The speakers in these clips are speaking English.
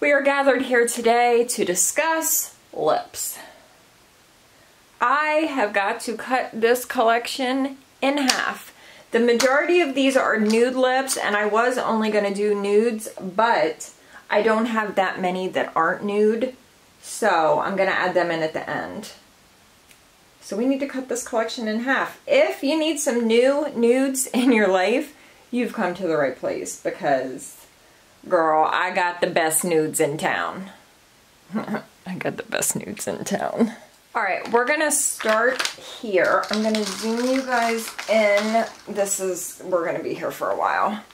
We are gathered here today to discuss lips. I have got to cut this collection in half. The majority of these are nude lips, and I was only going to do nudes, but I don't have that many that aren't nude, so I'm going to add them in at the end. So we need to cut this collection in half. If you need some new nudes in your life, you've come to the right place, because, girl, I got the best nudes in town. I got the best nudes in town. All right, we're gonna start here. I'm gonna zoom you guys in. We're gonna be here for a while.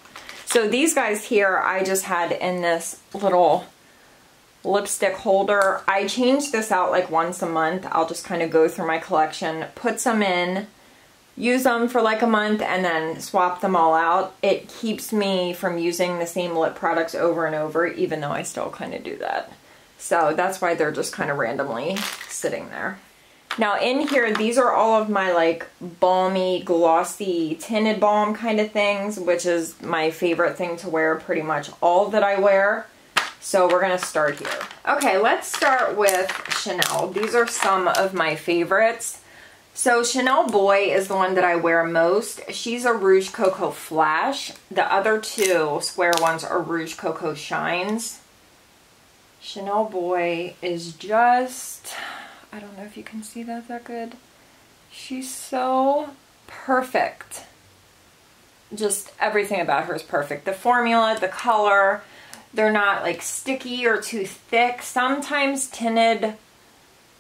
So these guys here, I just had in this little lipstick holder. I change this out like once a month. I'll just kind of go through my collection, put some in, use them for like a month, and then swap them all out. It keeps me from using the same lip products over and over, even though I still kind of do that. So that's why they're just kind of randomly sitting there. Now in here, these are all of my like balmy, glossy, tinted balm kind of things, which is my favorite thing to wear, pretty much all that I wear. So we're gonna start here. Okay, let's start with Chanel. These are some of my favorites. So Chanel Boy is the one that I wear most. She's a Rouge Coco Flash. The other two square ones are Rouge Coco Shines. Chanel Boy is just, I don't know if you can see that good. She's so perfect. Just everything about her is perfect. The formula, the color, they're not like sticky or too thick. Sometimes tinted,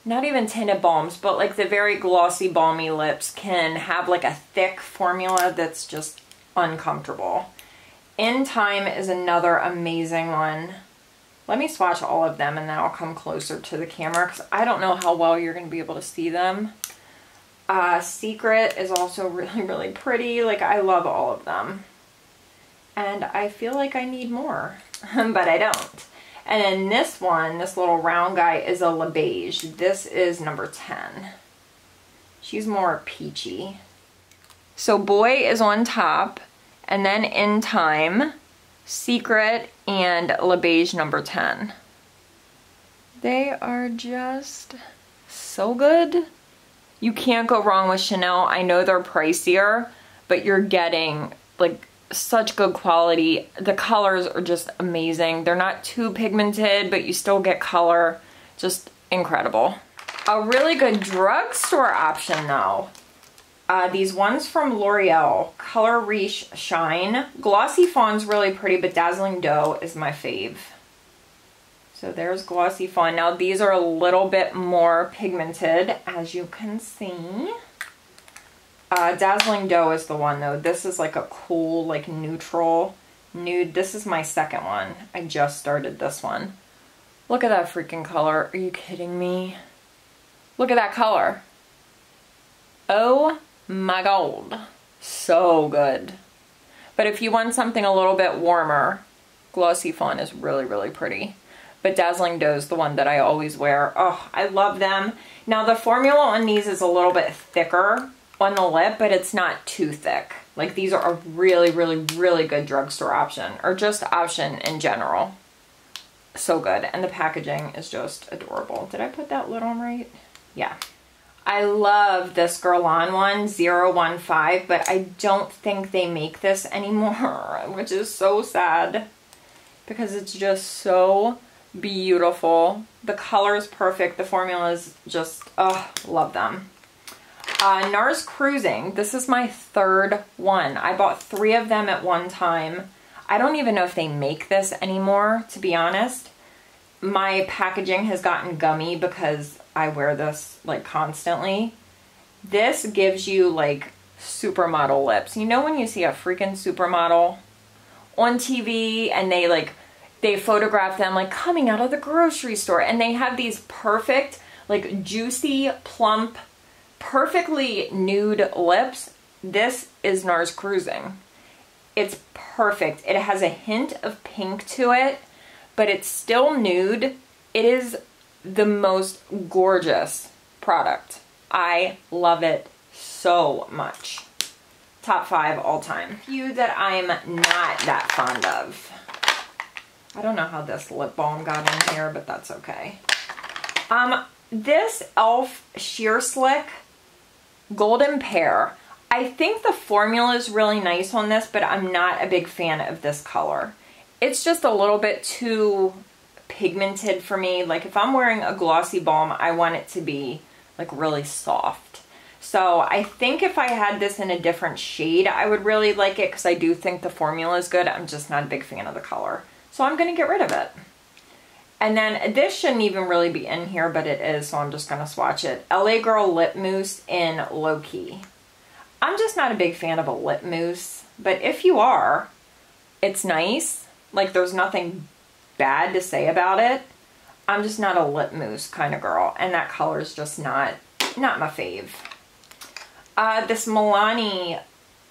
not even tinted balms, but like the very glossy, balmy lips can have like a thick formula that's just uncomfortable. In Time is another amazing one. Let me swatch all of them and then I'll come closer to the camera because I don't know how well you're going to be able to see them. Secret is also really, really pretty. Like, I love all of them. And I feel like I need more, but I don't. And then this one, this little round guy, is a Le Beige. This is number 10. She's more peachy. So Boy is on top, and then In Time, Secret, and Le Beige number 10. They are just so good. You can't go wrong with Chanel. I know they're pricier, but you're getting like such good quality. The colors are just amazing. They're not too pigmented, but you still get color. Just incredible. A really good drugstore option though. These ones from L'Oreal, Color Riche Shine. Glossy Fawn's really pretty, but Dazzling Doe is my fave. So there's Glossy Fawn. Now these are a little bit more pigmented, as you can see. Dazzling Doe is the one though. This is like a cool, like neutral nude. This is my second one. I just started this one. Look at that freaking color. Are you kidding me? Look at that color. Oh my god, so good. But if you want something a little bit warmer, Glossy Fawn is really, really pretty. But Dazzling Doe is the one that I always wear. Oh, I love them. Now the formula on these is a little bit thicker on the lip, but it's not too thick. Like, these are a really, really, really good drugstore option, or just option in general. So good. And the packaging is just adorable. Did I put that lid on right? Yeah. I love this Guerlain one, 015, but I don't think they make this anymore, which is so sad because it's just so beautiful. The color is perfect. The formula is just, oh, love them. NARS Cruising. This is my third one. I bought 3 of them at one time. I don't even know if they make this anymore, to be honest. My packaging has gotten gummy because I wear this like constantly. This gives you like supermodel lips. You know when you see a freaking supermodel on TV and they like, they photograph them like coming out of the grocery store and they have these perfect, like juicy, plump, perfectly nude lips. This is NARS Cruising. It's perfect. It has a hint of pink to it, but it's still nude. It is the most gorgeous product. I love it so much. Top 5 all time. A few that I'm not that fond of. I don't know how this lip balm got in here, but that's okay. This e.l.f. Sheer Slick Golden Pear. I think the formula is really nice on this, but I'm not a big fan of this color. It's just a little bit too pigmented for me. Like if I'm wearing a glossy balm, I want it to be like really soft. So I think if I had this in a different shade, I would really like it because I do think the formula is good. I'm just not a big fan of the color. So I'm going to get rid of it. And then this shouldn't even really be in here, but it is, so I'm just going to swatch it. LA Girl Lip Mousse in Low Key. I'm just not a big fan of a lip mousse, but if you are, it's nice. Like there's nothing bad to say about it. I'm just not a lip mousse kind of girl, and that color is just not my fave. This Milani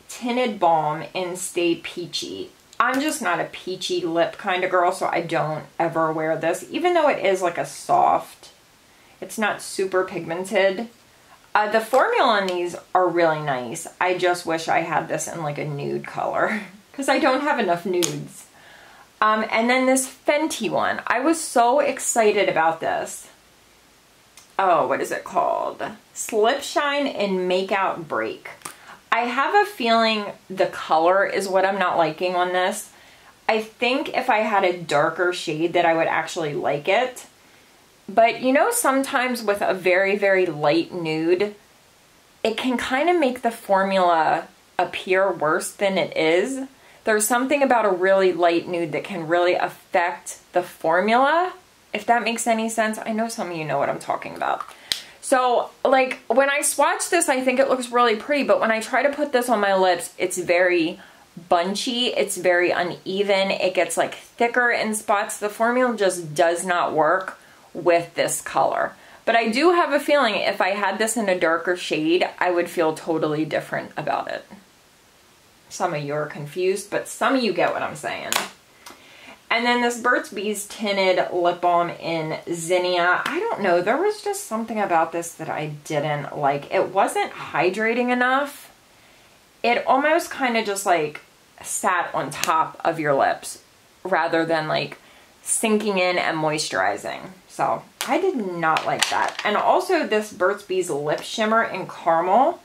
Tinted Balm in Stay Peachy. I'm just not a peachy lip kind of girl, so I don't ever wear this. Even though it is like a soft, it's not super pigmented. The formula in these are really nice. I just wish I had this in like a nude color because I don't have enough nudes. And then this Fenty one. I was so excited about this. Oh, what is it called? Slip Shine and Makeout Break. I have a feeling the color is what I'm not liking on this. I think if I had a darker shade that I would actually like it. But you know, sometimes with a very, very light nude, it can kind of make the formula appear worse than it is. There's something about a really light nude that can really affect the formula, if that makes any sense. I know some of you know what I'm talking about. So like when I swatch this, I think it looks really pretty, but when I try to put this on my lips, it's very bunchy, it's very uneven, it gets like thicker in spots. The formula just does not work with this color. But I do have a feeling if I had this in a darker shade, I would feel totally different about it. Some of you are confused, but some of you get what I'm saying. And then this Burt's Bees Tinted Lip Balm in Zinnia. I don't know, there was just something about this that I didn't like. It wasn't hydrating enough. It almost kind of just like sat on top of your lips rather than like sinking in and moisturizing. So I did not like that. And also this Burt's Bees Lip Shimmer in Caramel.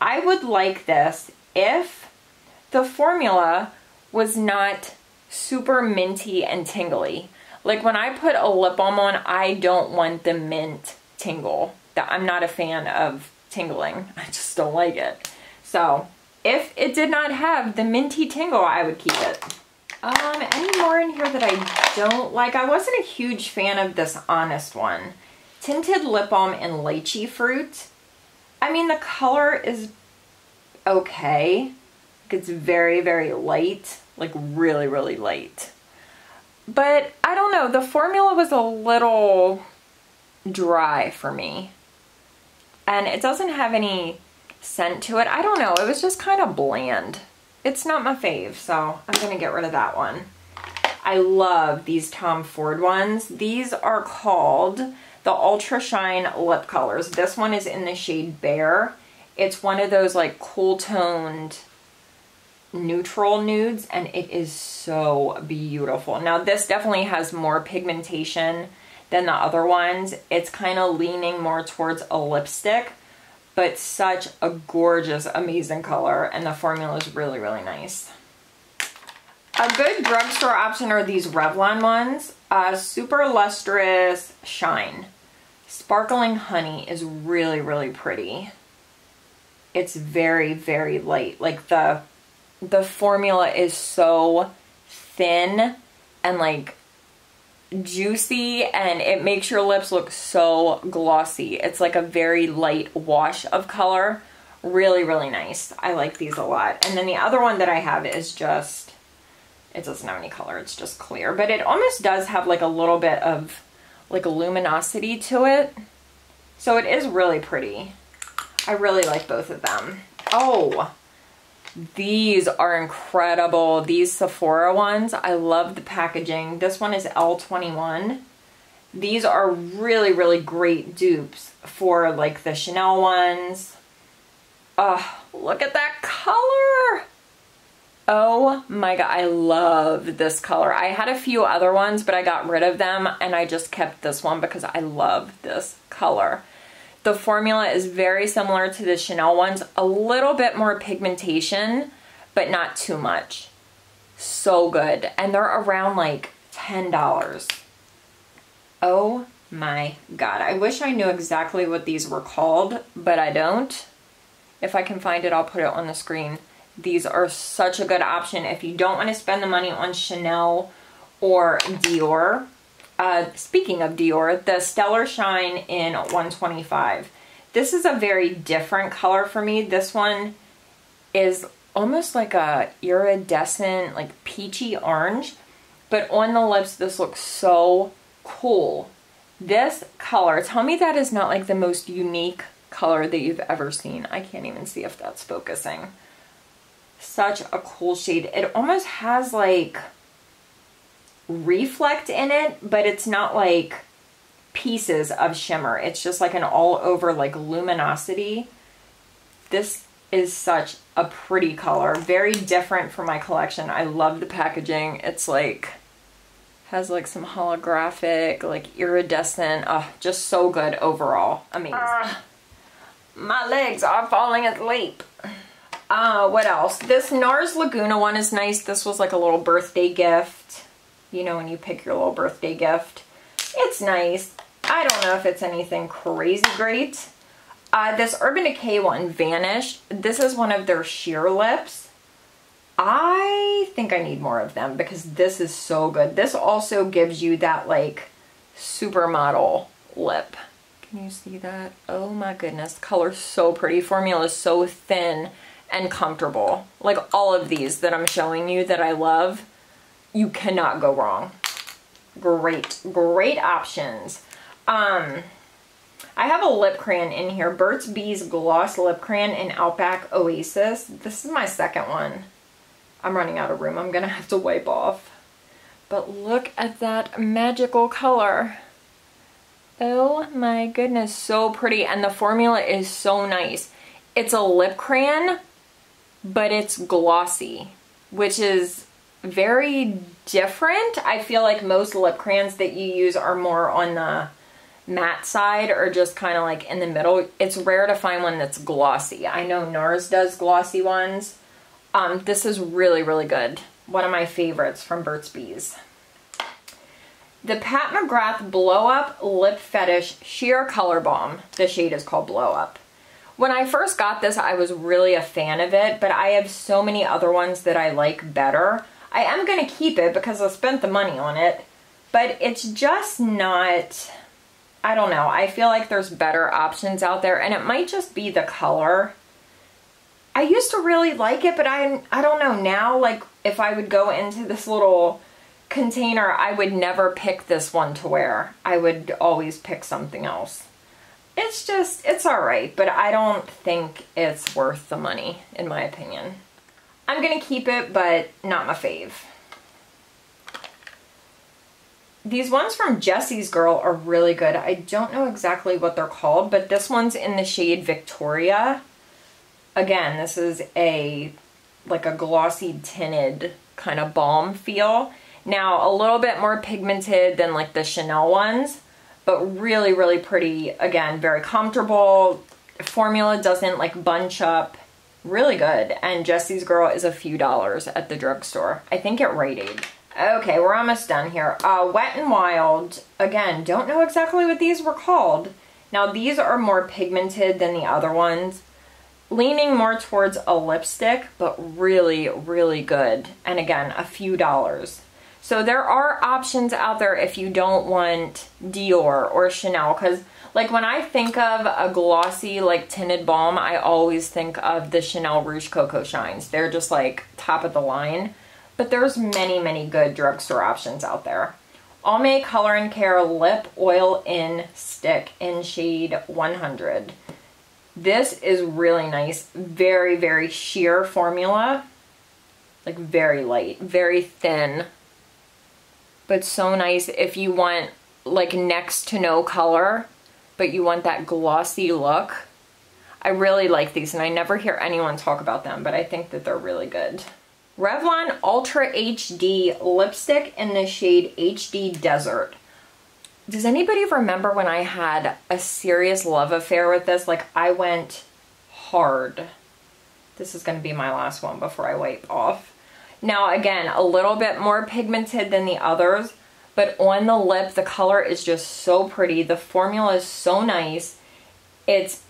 I would like this if the formula was not super minty and tingly. Like when I put a lip balm on, I don't want the mint tingle. I'm not a fan of tingling. I just don't like it. So if it did not have the minty tingle, I would keep it. Any more in here that I don't like? I wasn't a huge fan of this Honest one. Tinted Lip Balm in Lychee Fruit. I mean, the color is okay. It's very, very light. Like really, really light. But I don't know, the formula was a little dry for me. And it doesn't have any scent to it. I don't know, it was just kind of bland. It's not my fave, so I'm gonna get rid of that one. I love these Tom Ford ones. These are called the Ultra Shine Lip Colors. This one is in the shade Bare. It's one of those like cool toned neutral nudes, and it is so beautiful. Now this definitely has more pigmentation than the other ones. It's kind of leaning more towards a lipstick, but such a gorgeous, amazing color, and the formula is really, really nice. A good drugstore option are these Revlon ones. Super Lustrous Shine. Sparkling Honey is really, really pretty. It's very, very light. Like the formula is so thin and like juicy, and it makes your lips look so glossy. It's like a very light wash of color. Really, really nice. I like these a lot. And then the other one that I have is just, it doesn't have any color, it's just clear, but it almost does have like a little bit of like luminosity to it. So it is really pretty. I really like both of them. Oh, these are incredible. These Sephora ones, I love the packaging. This one is L21. These are really, really great dupes for like the Chanel ones. Oh, look at that color. Oh my god, I love this color. I had a few other ones, but I got rid of them and I just kept this one because I love this color. The formula is very similar to the Chanel ones. A little bit more pigmentation, but not too much. So good. And they're around like $10. Oh my god. I wish I knew exactly what these were called, but I don't. If I can find it, I'll put it on the screen. These are such a good option if you don't want to spend the money on Chanel or Dior. Speaking of Dior, the Stellar Shine in 125. This is a very different color for me. This one is almost like a iridescent, like peachy orange. But on the lips, this looks so cool. This color, tell me that is not like the most unique color that you've ever seen. I can't even see if that's focusing. Such a cool shade. It almost has like reflect in it, but it's not like pieces of shimmer. It's just like an all over like luminosity. This is such a pretty color. Very different from my collection. I love the packaging. It's like, has like some holographic, like iridescent. Just so good overall. Amazing. My legs are falling asleep. What else? This NARS Laguna one is nice. This was like a little birthday gift. You know, when you pick your little birthday gift. It's nice. I don't know if it's anything crazy great. This Urban Decay one, Vanish. This is one of their sheer lips. I think I need more of them because this is so good. This also gives you that like supermodel lip. Can you see that? Oh my goodness. Color's so pretty. Formula is so thin and comfortable. Like all of these that I'm showing you that I love, you cannot go wrong. Great, great options. I have a lip crayon in here, Burt's Bees Gloss Lip Crayon in Outback Oasis. This is my second one. I'm running out of room. I'm gonna have to wipe off. But look at that magical color. Oh my goodness, so pretty. And the formula is so nice. It's a lip crayon, but it's glossy, which is very different. I feel like most lip crayons that you use are more on the matte side or just kind of like in the middle. It's rare to find one that's glossy. I know NARS does glossy ones. This is really, really good. One of my favorites from Burt's Bees. The Pat McGrath Blow Up Lip Fetish Sheer Color Balm. The shade is called Blow Up. When I first got this, I was really a fan of it, but I have so many other ones that I like better. I am going to keep it because I spent the money on it, but it's just not, I don't know. I feel like there's better options out there, and it might just be the color. I used to really like it, but I don't know now, like if I would go into this little container, I would never pick this one to wear. I would always pick something else. It's just, it's all right, but I don't think it's worth the money, in my opinion. I'm going to keep it, but not my fave. These ones from Jessie's Girl are really good. I don't know exactly what they're called, but this one's in the shade Victoria. Again, this is a, like a glossy tinted kind of balm feel. Now, a little bit more pigmented than like the Chanel ones. But really, really pretty. Again, very comfortable. Formula doesn't like bunch up. Really good. And Jessie's Girl is a few dollars at the drugstore. I think at Rite Aid. Okay, we're almost done here. Wet n Wild. Again, don't know exactly what these were called. Now, these are more pigmented than the other ones. Leaning more towards a lipstick, but really, really good. And again, a few dollars. So there are options out there if you don't want Dior or Chanel, because like when I think of a glossy like tinted balm, I always think of the Chanel Rouge Coco Shines. They're just like top of the line, but there's many, many good drugstore options out there. Almay Color & Care Lip Oil in Stick in shade 100. This is really nice. Very, very sheer formula, like very light, very thin. But so nice if you want like next to no color, but you want that glossy look. I really like these and I never hear anyone talk about them, but I think that they're really good. Revlon Ultra HD Lipstick in the shade HD Desert. Does anybody remember when I had a serious love affair with this? Like, I went hard. This is going to be my last one before I wipe off. Now, again, a little bit more pigmented than the others, but on the lip, the color is just so pretty. The formula is so nice. It's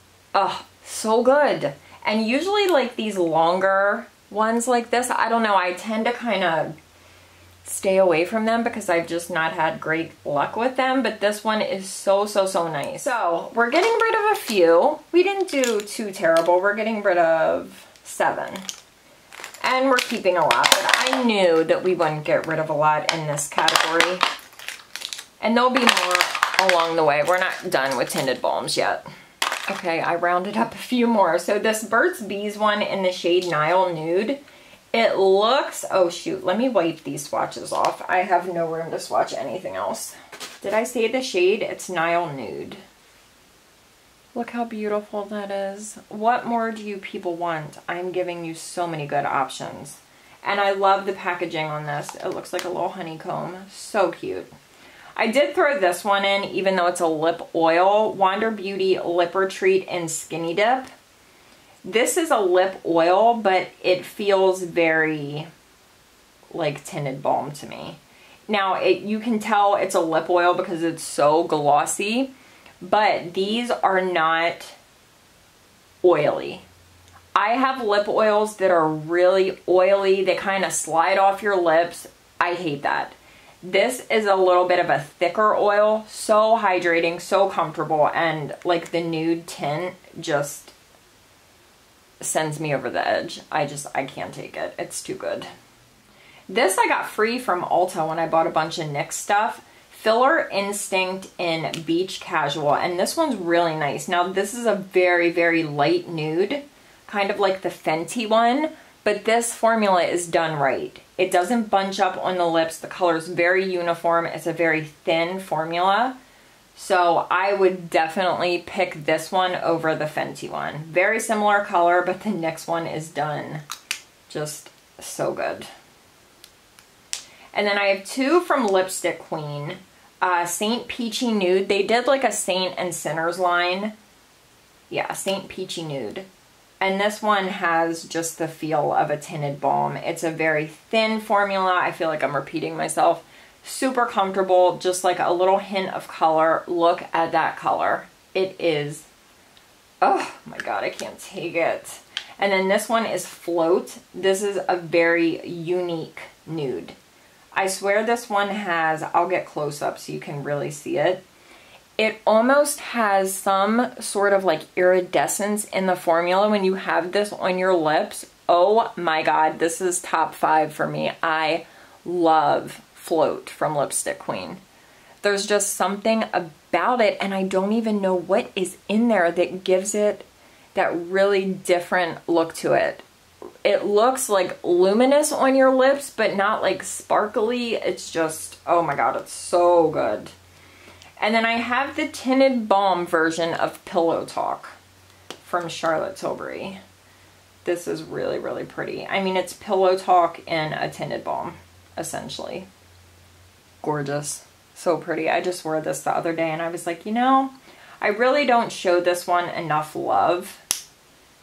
so good. And usually, like, these longer ones like this, I don't know, I tend to kind of stay away from them because I've just not had great luck with them, but this one is so, so, so nice. So we're getting rid of a few. We didn't do too terrible. We're getting rid of 7. And we're keeping a lot, but I knew that we wouldn't get rid of a lot in this category. And there'll be more along the way. We're not done with tinted balms yet. Okay, I rounded up a few more. So this Burt's Bees one in the shade Nile Nude, it looks, oh shoot, let me wipe these swatches off. I have no room to swatch anything else. Did I say the shade? It's Nile Nude. Look how beautiful that is. What more do you people want? I'm giving you so many good options. And I love the packaging on this. It looks like a little honeycomb. So cute. I did throw this one in, even though it's a lip oil. Wander Beauty Lip Retreat in Skinny Dip. This is a lip oil, but it feels very like tinted balm to me. Now, you can tell it's a lip oil because it's so glossy, but these are not oily. I have lip oils that are really oily. They kind of slide off your lips. I hate that. This is a little bit of a thicker oil, so hydrating, so comfortable, and like the nude tint just sends me over the edge. I can't take it. It's too good. This I got free from Ulta when I bought a bunch of NYX stuff. Filler Instinct in Beach Casual, and this one's really nice. Now, this is a very, very light nude, kind of like the Fenty one, but this formula is done right. It doesn't bunch up on the lips. The color's very uniform. It's a very thin formula. So I would definitely pick this one over the Fenty one. Very similar color, but the next one is done just so good. And then I have two from Lipstick Queen. Saint Peachy Nude. They did like a Saint and Sinners line. Yeah, Saint Peachy Nude. And this one has just the feel of a tinted balm. It's a very thin formula. I feel like I'm repeating myself. Super comfortable, just like a little hint of color. Look at that color. It is, oh my God, I can't take it. And then this one is Float. This is a very unique nude. I swear this one has, I'll get close up so you can really see it. It almost has some sort of like iridescence in the formula when you have this on your lips. Oh my God, this is top 5 for me. I love Float from Lipstick Queen. There's just something about it, and I don't even know what is in there that gives it that really different look to it. It looks like luminous on your lips, but not like sparkly. It's just, oh my God, it's so good. And then I have the tinted balm version of Pillow Talk from Charlotte Tilbury. This is really, really pretty. I mean, it's Pillow Talk in a tinted balm, essentially. Gorgeous. So pretty. I just wore this the other day and I was like, you know, I really don't show this one enough love.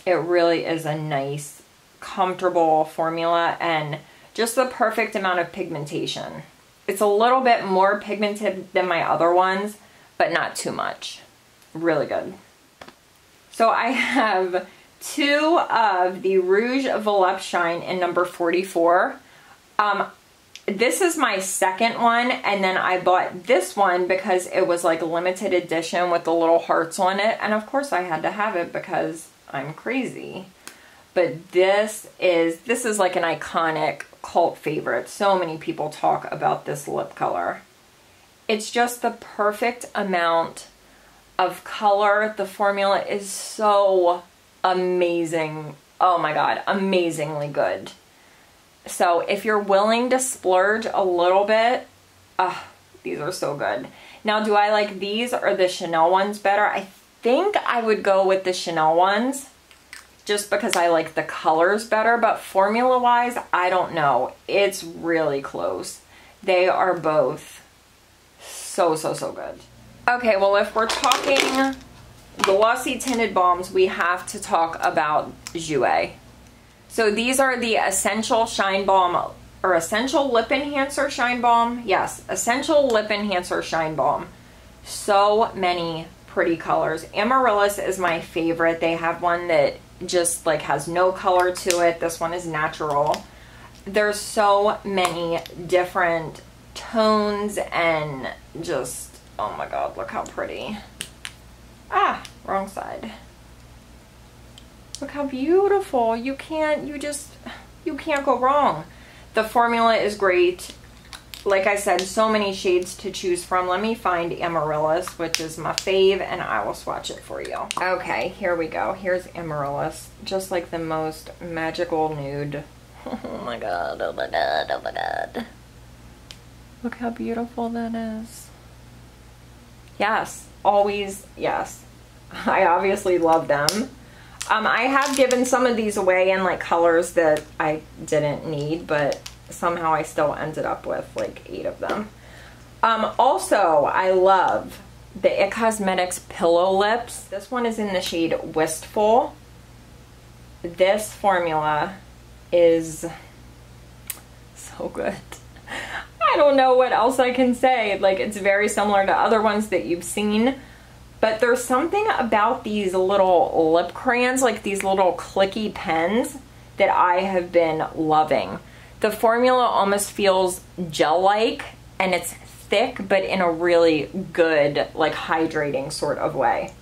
It really is a nice, comfortable formula and just the perfect amount of pigmentation. It's a little bit more pigmented than my other ones, but not too much. Really good. So I have two of the Rouge Volupté Shine in number 44. This is my second one, and then I bought this one because it was like limited edition with the little hearts on it. And of course I had to have it because I'm crazy. But this is like an iconic cult favorite. So many people talk about this lip color. It's just the perfect amount of color. The formula is so amazing. Oh my God, amazingly good. So if you're willing to splurge a little bit, these are so good. Now, do I like these or the Chanel ones better? I think I would go with the Chanel ones. just because I like the colors better, but formula-wise, I don't know. It's really close. They are both so, so, so good. Okay, well, if we're talking glossy tinted balms, we have to talk about Jouer. So these are the Essential Shine Balm, or Essential Lip Enhancer Shine Balm. Yes, Essential Lip Enhancer Shine Balm. So many pretty colors. Amaryllis is my favorite. They have one that just like has no color to it. This one is natural. There's so many different tones and just, oh my god, look how pretty. Ah, wrong side. Look how beautiful. You can't go wrong. The formula is great. Like I said, so many shades to choose from. Let me find Amaryllis, which is my fave, and I will swatch it for you. Okay, here we go. Here's Amaryllis. Just like the most magical nude. Oh my god, oh my god, oh my god. Look how beautiful that is. Yes, always, yes. I obviously love them. I have given some of these away in like colors that I didn't need, but somehow I still ended up with like 8 of them. Also, I love the IT Cosmetics Pillow Lips. This one is in the shade Wistful. This formula is so good. I don't know what else I can say. Like, it's very similar to other ones that you've seen, but there's something about these little lip crayons, like these little clicky pens, that I have been loving. The formula almost feels gel-like, and it's thick, but in a really good, like, hydrating sort of way.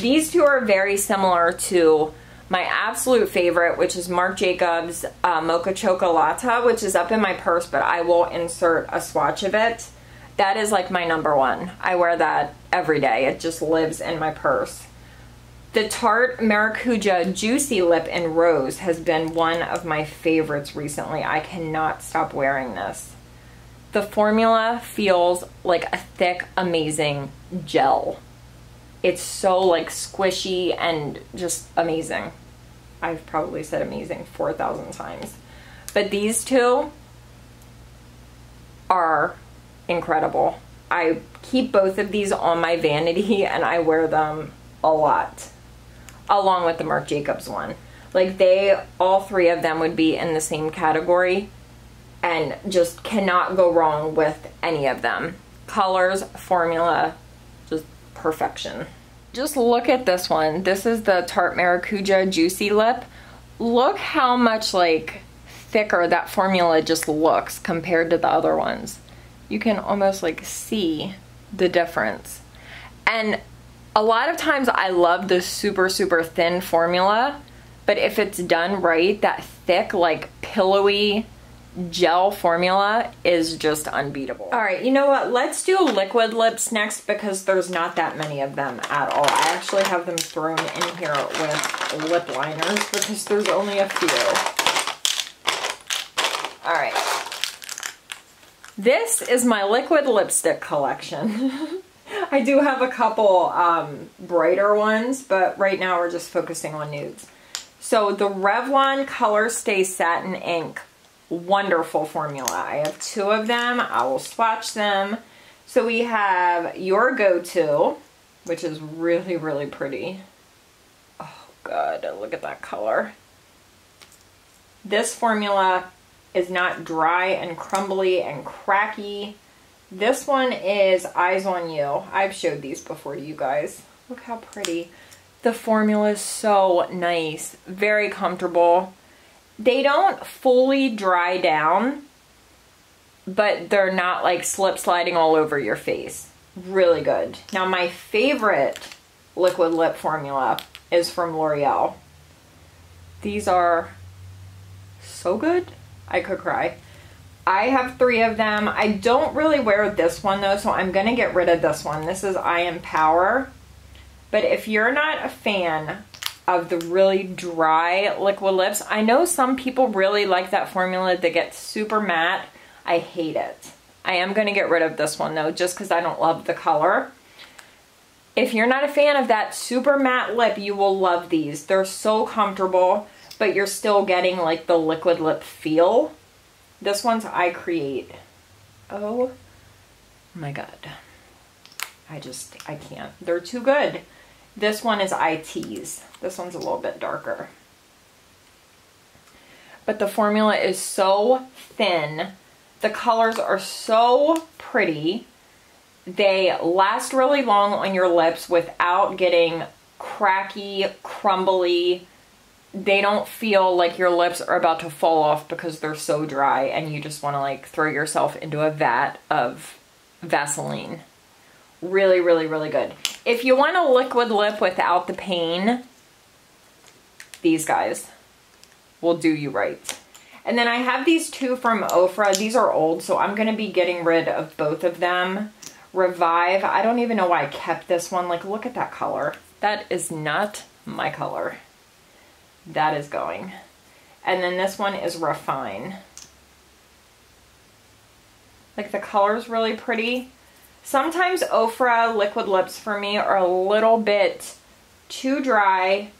These two are very similar to my absolute favorite, which is Marc Jacobs Mocha Chocolata, which is up in my purse, but I will insert a swatch of it. That is, like, my #1. I wear that every day. It just lives in my purse. The Tarte Maracuja Juicy Lip in Rose has been one of my favorites recently. I cannot stop wearing this. The formula feels like a thick, amazing gel. It's so like squishy and just amazing. I've probably said amazing 4,000 times. But these two are incredible. I keep both of these on my vanity and I wear them a lot, along with the Marc Jacobs one. Like, they, all three of them would be in the same category and just cannot go wrong with any of them. Colors, formula, just perfection. Just look at this one. This is the Tarte Maracuja Juicy Lip. Look how much like thicker that formula just looks compared to the other ones. You can almost like see the difference. And a lot of times I love the super, super thin formula, but if it's done right, that thick, like pillowy gel formula is just unbeatable. All right, you know what? Let's do liquid lips next because there's not that many of them at all. I actually have them thrown in here with lip liners because there's only a few. All right. This is my liquid lipstick collection. I do have a couple brighter ones, but right now we're just focusing on nudes. So the Revlon Color Stay Satin Ink, wonderful formula. I have 2 of them. I will swatch them. So we have Your Go-To, which is really, really pretty. Oh god, look at that color. This formula is not dry and crumbly and cracky. This one is Eyes on You. I've showed these before to you guys. Look how pretty. The formula is so nice. Very comfortable. They don't fully dry down, but they're not like slip sliding all over your face. Really good. Now my favorite liquid lip formula is from L'Oreal. These are so good. I could cry. I have 3 of them. I don't really wear this one though, so I'm gonna get rid of this one. This is I Am Power. But if you're not a fan of the really dry liquid lips, I know some people really like that formula that gets super matte. I hate it. I am gonna get rid of this one though, just because I don't love the color. If you're not a fan of that super matte lip, you will love these. They're so comfortable, but you're still getting like the liquid lip feel. This one's I Create. Oh my God. I can't. They're too good. This one is I Tease. This one's a little bit darker. But the formula is so thin. The colors are so pretty. They last really long on your lips without getting cracky, crumbly. They don't feel like your lips are about to fall off because they're so dry and you just want to like throw yourself into a vat of Vaseline. Really, really, really good. If you want a liquid lip without the pain, these guys will do you right. And then I have these two from Ofra. These are old, so I'm going to be getting rid of both of them. Revive. I don't even know why I kept this one. Like, look at that color. That is not my color. That is going. And then this one is Refine. Like, the color's really pretty. Sometimes Ofra liquid lips for me are a little bit too dry.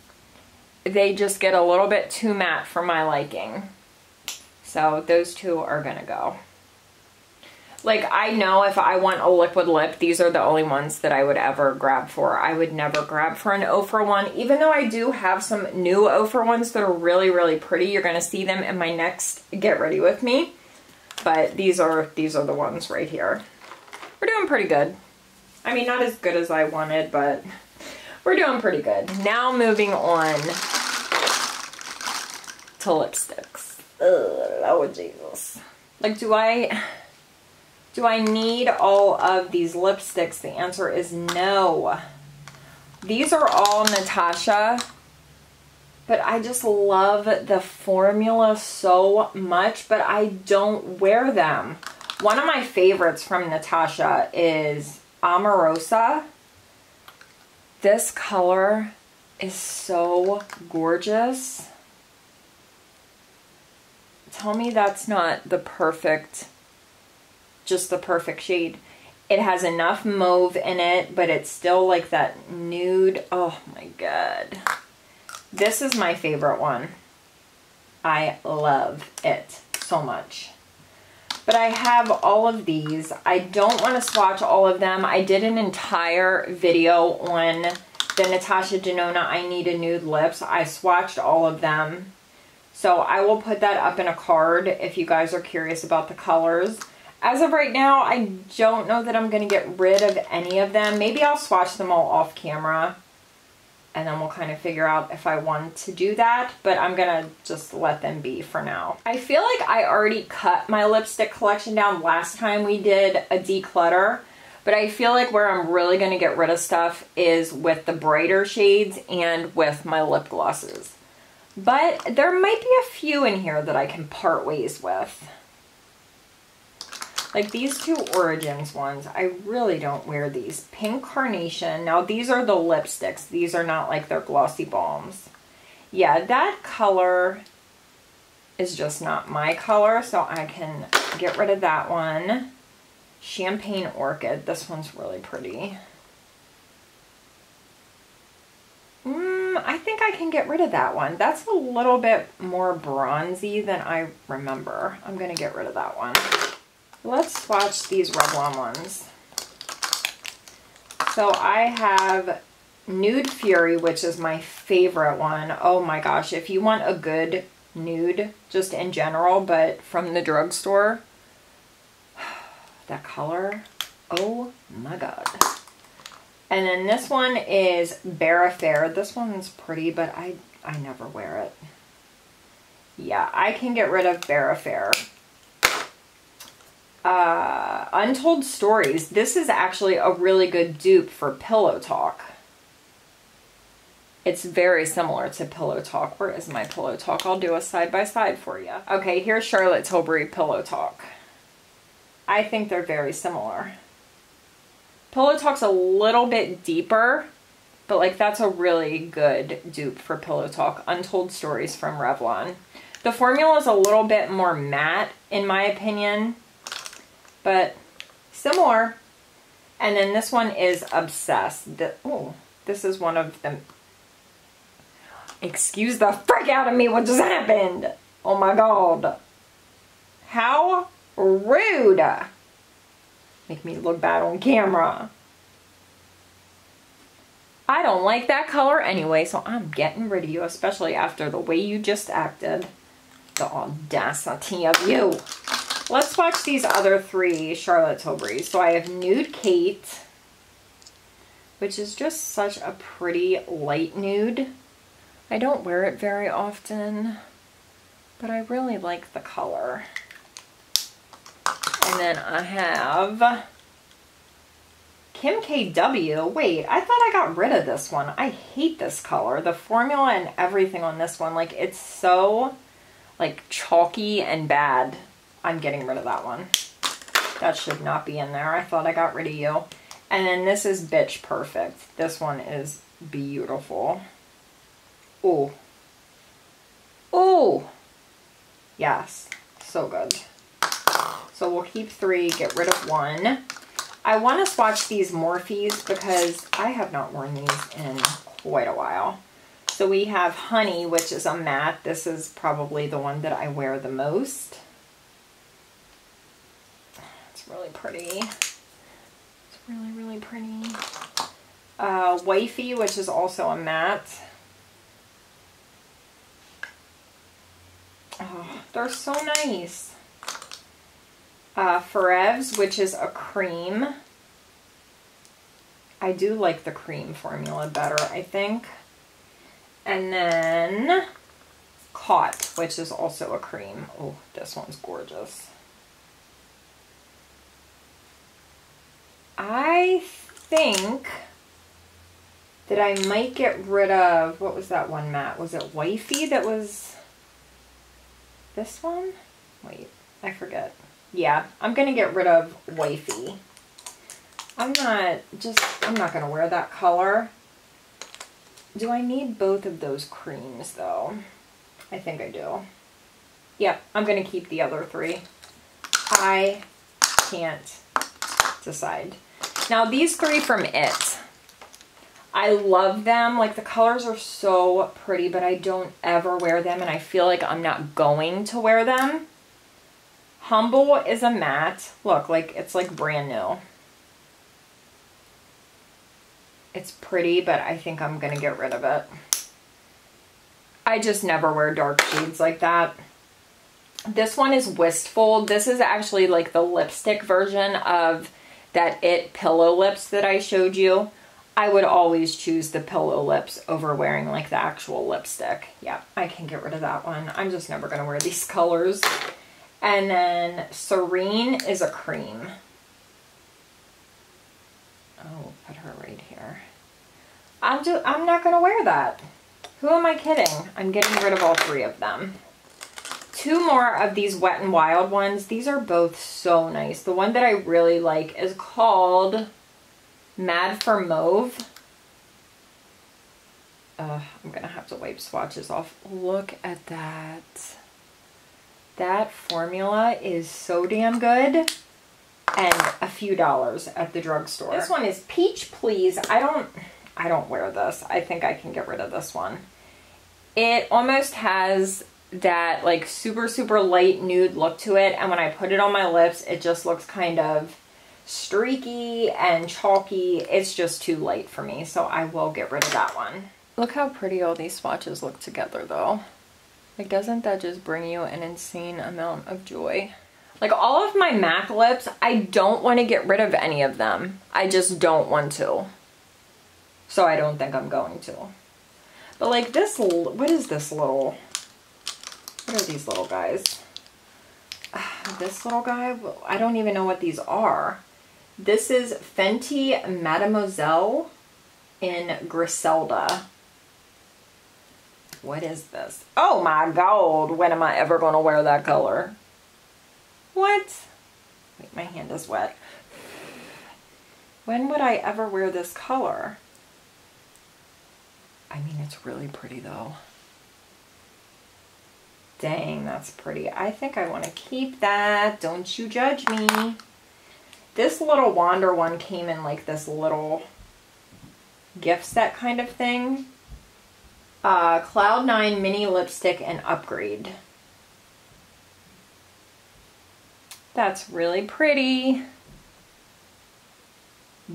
They just get a little bit too matte for my liking. So those two are gonna go. Like, I know if I want a liquid lip, these are the only ones that I would ever grab for. I would never grab for an Ofra one, even though I do have some new Ofra ones that are really, really pretty. You're going to see them in my next Get Ready With Me. But these are the ones right here. We're doing pretty good. I mean, not as good as I wanted, but we're doing pretty good. Now moving on to lipsticks. Oh, Jesus. Like, do I need all of these lipsticks? The answer is no. These are all Natasha, but I just love the formula so much, but I don't wear them. One of my favorites from Natasha is Amorosa. This color is so gorgeous. Tell me that's not the perfect, just the perfect shade. It has enough mauve in it, but it's still like that nude. Oh my God. This is my favorite one. I love it so much. But I have all of these. I don't want to swatch all of them. I did an entire video on the Natasha Denona I Need a Nude Lips. I swatched all of them. So I will put that up in a card if you guys are curious about the colors. As of right now, I don't know that I'm going to get rid of any of them. Maybe I'll swatch them all off camera, and then we'll kind of figure out if I want to do that, but I'm going to just let them be for now. I feel like I already cut my lipstick collection down last time we did a declutter, but I feel like where I'm really going to get rid of stuff is with the brighter shades and with my lip glosses. But there might be a few in here that I can part ways with. Like these two Origins ones, I really don't wear these. Pink Carnation. Now these are the lipsticks. These are not like their glossy balms. Yeah, that color is just not my color, so I can get rid of that one. Champagne Orchid. This one's really pretty. I think I can get rid of that one. That's a little bit more bronzy than I remember. I'm going to get rid of that one. Let's swatch these Revlon ones. So I have Nude Fury, which is my favorite one. Oh my gosh, if you want a good nude, just in general, but from the drugstore, that color, oh my God. And then this one is Bare Affair. This one's pretty, but I never wear it. Yeah, I can get rid of Bare Affair. Untold Stories. This is actually a really good dupe for Pillow Talk. It's very similar to Pillow Talk. Where is my Pillow Talk? I'll do a side-by-side for you. Okay, here's Charlotte Tilbury Pillow Talk. I think they're very similar. Pillow Talk's a little bit deeper, but like that's a really good dupe for Pillow Talk. Untold Stories from Revlon. The formula is a little bit more matte, in my opinion, but similar. And then this one is Obsessed. Oh, this is one of them. Excuse the frick out of me, what just happened? Oh my god. How rude. Make me look bad on camera. I don't like that color anyway, so I'm getting rid of you, especially after the way you just acted. The audacity of you. Let's watch these other three Charlotte Tilburys. So I have Nude Kate, which is just such a pretty light nude. I don't wear it very often, but I really like the color. And then I have Kim KW. Wait, I thought I got rid of this one. I hate this color. The formula and everything on this one, like, it's so, like, chalky and bad. I'm getting rid of that one. That should not be in there. I thought I got rid of you. And then this is Bitch Perfect. This one is beautiful. Ooh. Ooh. Yes. So good. So we'll keep three, get rid of one. I want to swatch these Morphes because I have not worn these in quite a while. So we have Honey, which is a matte. This is probably the one that I wear the most. It's really pretty. It's really, really pretty. Wifey, which is also a matte. Oh, they're so nice. Forevs, which is a cream. I do like the cream formula better, I think. And then Caught, which is also a cream. Oh, this one's gorgeous. I think that I might get rid of, what was that one matte? Was it Wifey that was this one? Wait, I forget. Yeah, I'm going to get rid of Wifey. I'm not going to wear that color. Do I need both of those creams, though? I think I do. Yeah, I'm going to keep the other three. I can't decide. Now, these three from It. I love them. Like, the colors are so pretty, but I don't ever wear them, and I feel like I'm not going to wear them. Humble is a matte. Look, like, it's like brand new. It's pretty, but I think I'm going to get rid of it. I just never wear dark shades like that. This one is Wistful. This is actually like the lipstick version of that It Pillow Lips that I showed you. I would always choose the pillow lips over wearing like the actual lipstick. Yeah, I can get rid of that one. I'm just never going to wear these colors. And then Serene is a cream. Oh, put her right here. I'm not gonna wear that. Who am I kidding? I'm getting rid of all three of them. Two more of these Wet n Wild ones. These are both so nice. The one that I really like is called Mad for Mauve. I'm gonna have to wipe swatches off. Look at that. That formula is so damn good, and a few dollars at the drugstore. This one is Peach Please. I don't wear this. I think I can get rid of this one. It almost has that like super, super light nude look to it, and when I put it on my lips, it just looks kind of streaky and chalky. It's just too light for me, so I will get rid of that one. Look how pretty all these swatches look together, though. Like, doesn't that just bring you an insane amount of joy? Like, all of my MAC lips, I don't want to get rid of any of them. I just don't want to. So I don't think I'm going to. But, like, this, what is this little, what are these little guys? This little guy, I don't even know what these are. This is Fenty Mademoiselle in Griselda. What is this? Oh my god, when am I ever going to wear that color? What? Wait, my hand is wet. When would I ever wear this color? I mean, it's really pretty though. Dang, that's pretty. I think I want to keep that. Don't you judge me. This little wander one came in like this little gift set kind of thing. Cloud 9 Mini Lipstick and Upgrade. That's really pretty.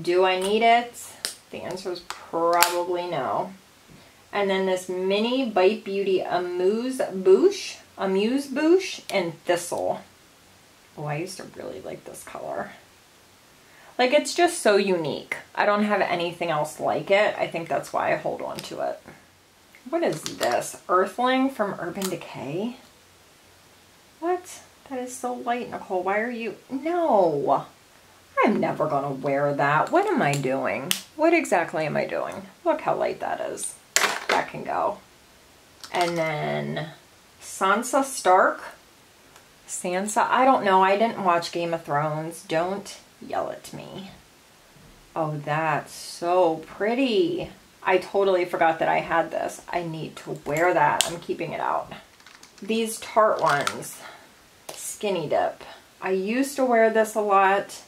Do I need it? The answer is probably no. And then this Mini Bite Beauty Amuse Bouche and Thistle. Oh, I used to really like this color. Like, it's just so unique. I don't have anything else like it. I think that's why I hold on to it. What is this? Earthling from Urban Decay? What? That is so light, Nicole. Why are you? No. I'm never going to wear that. What am I doing? What exactly am I doing? Look how light that is. That can go. And then Sansa Stark. Sansa, I don't know. I didn't watch Game of Thrones. Don't yell at me. Oh, that's so pretty. I totally forgot that I had this. I need to wear that. I'm keeping it out. These Tarte ones. Skinny Dip. I used to wear this a lot.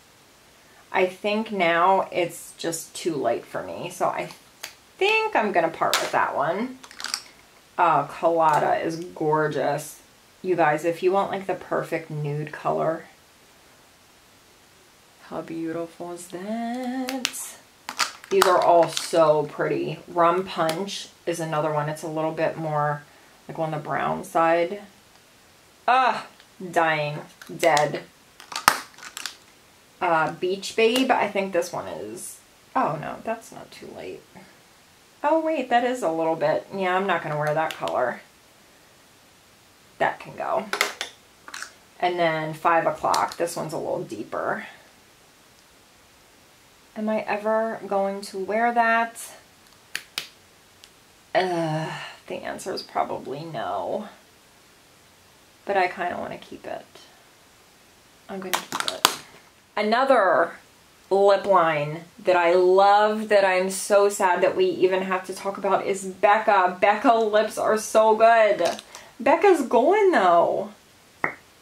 I think now it's just too light for me, so I think I'm gonna part with that one. Colada is gorgeous. You guys, if you want like the perfect nude color, how beautiful is that? These are all so pretty. Rum Punch is another one. It's a little bit more like on the brown side. Ah, dying, dead. Beach Babe, I think this one is, oh no, that's not too light. Oh wait, that is a little bit, yeah, I'm not gonna wear that color. That can go. And then 5 o'clock, this one's a little deeper. Am I ever going to wear that? The answer is probably no, but I kind of want to keep it. I'm gonna keep it. Another lip line that I love, that I'm so sad that we even have to talk about, is Becca. Becca lips are so good. Becca's going though.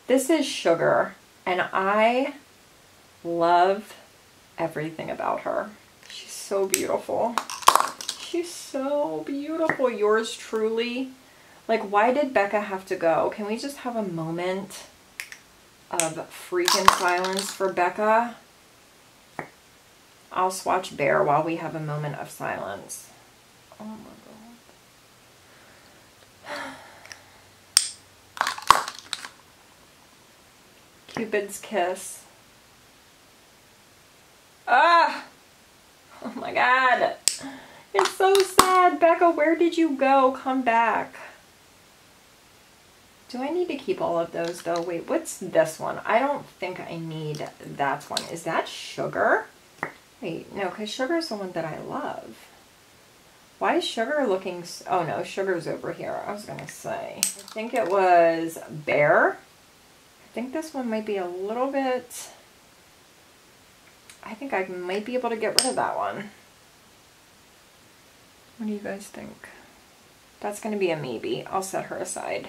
This is Sugar, and I love everything about her. She's so beautiful. She's so beautiful. Yours truly. Like, why did Becca have to go? Can we just have a moment of freaking silence for Becca? I'll swatch Bear while we have a moment of silence. Oh my God. Cupid's Kiss. Ah! Oh my God. It's so sad. Becca, where did you go? Come back. Do I need to keep all of those though? Wait, what's this one? I don't think I need that one. Is that Sugar? Wait, no, because Sugar is the one that I love. Why is Sugar looking, oh no, Sugar's over here. I was gonna say, I think it was Bear. I think this one might be a little bit, I think I might be able to get rid of that one. What do you guys think? That's gonna be a maybe. I'll set her aside.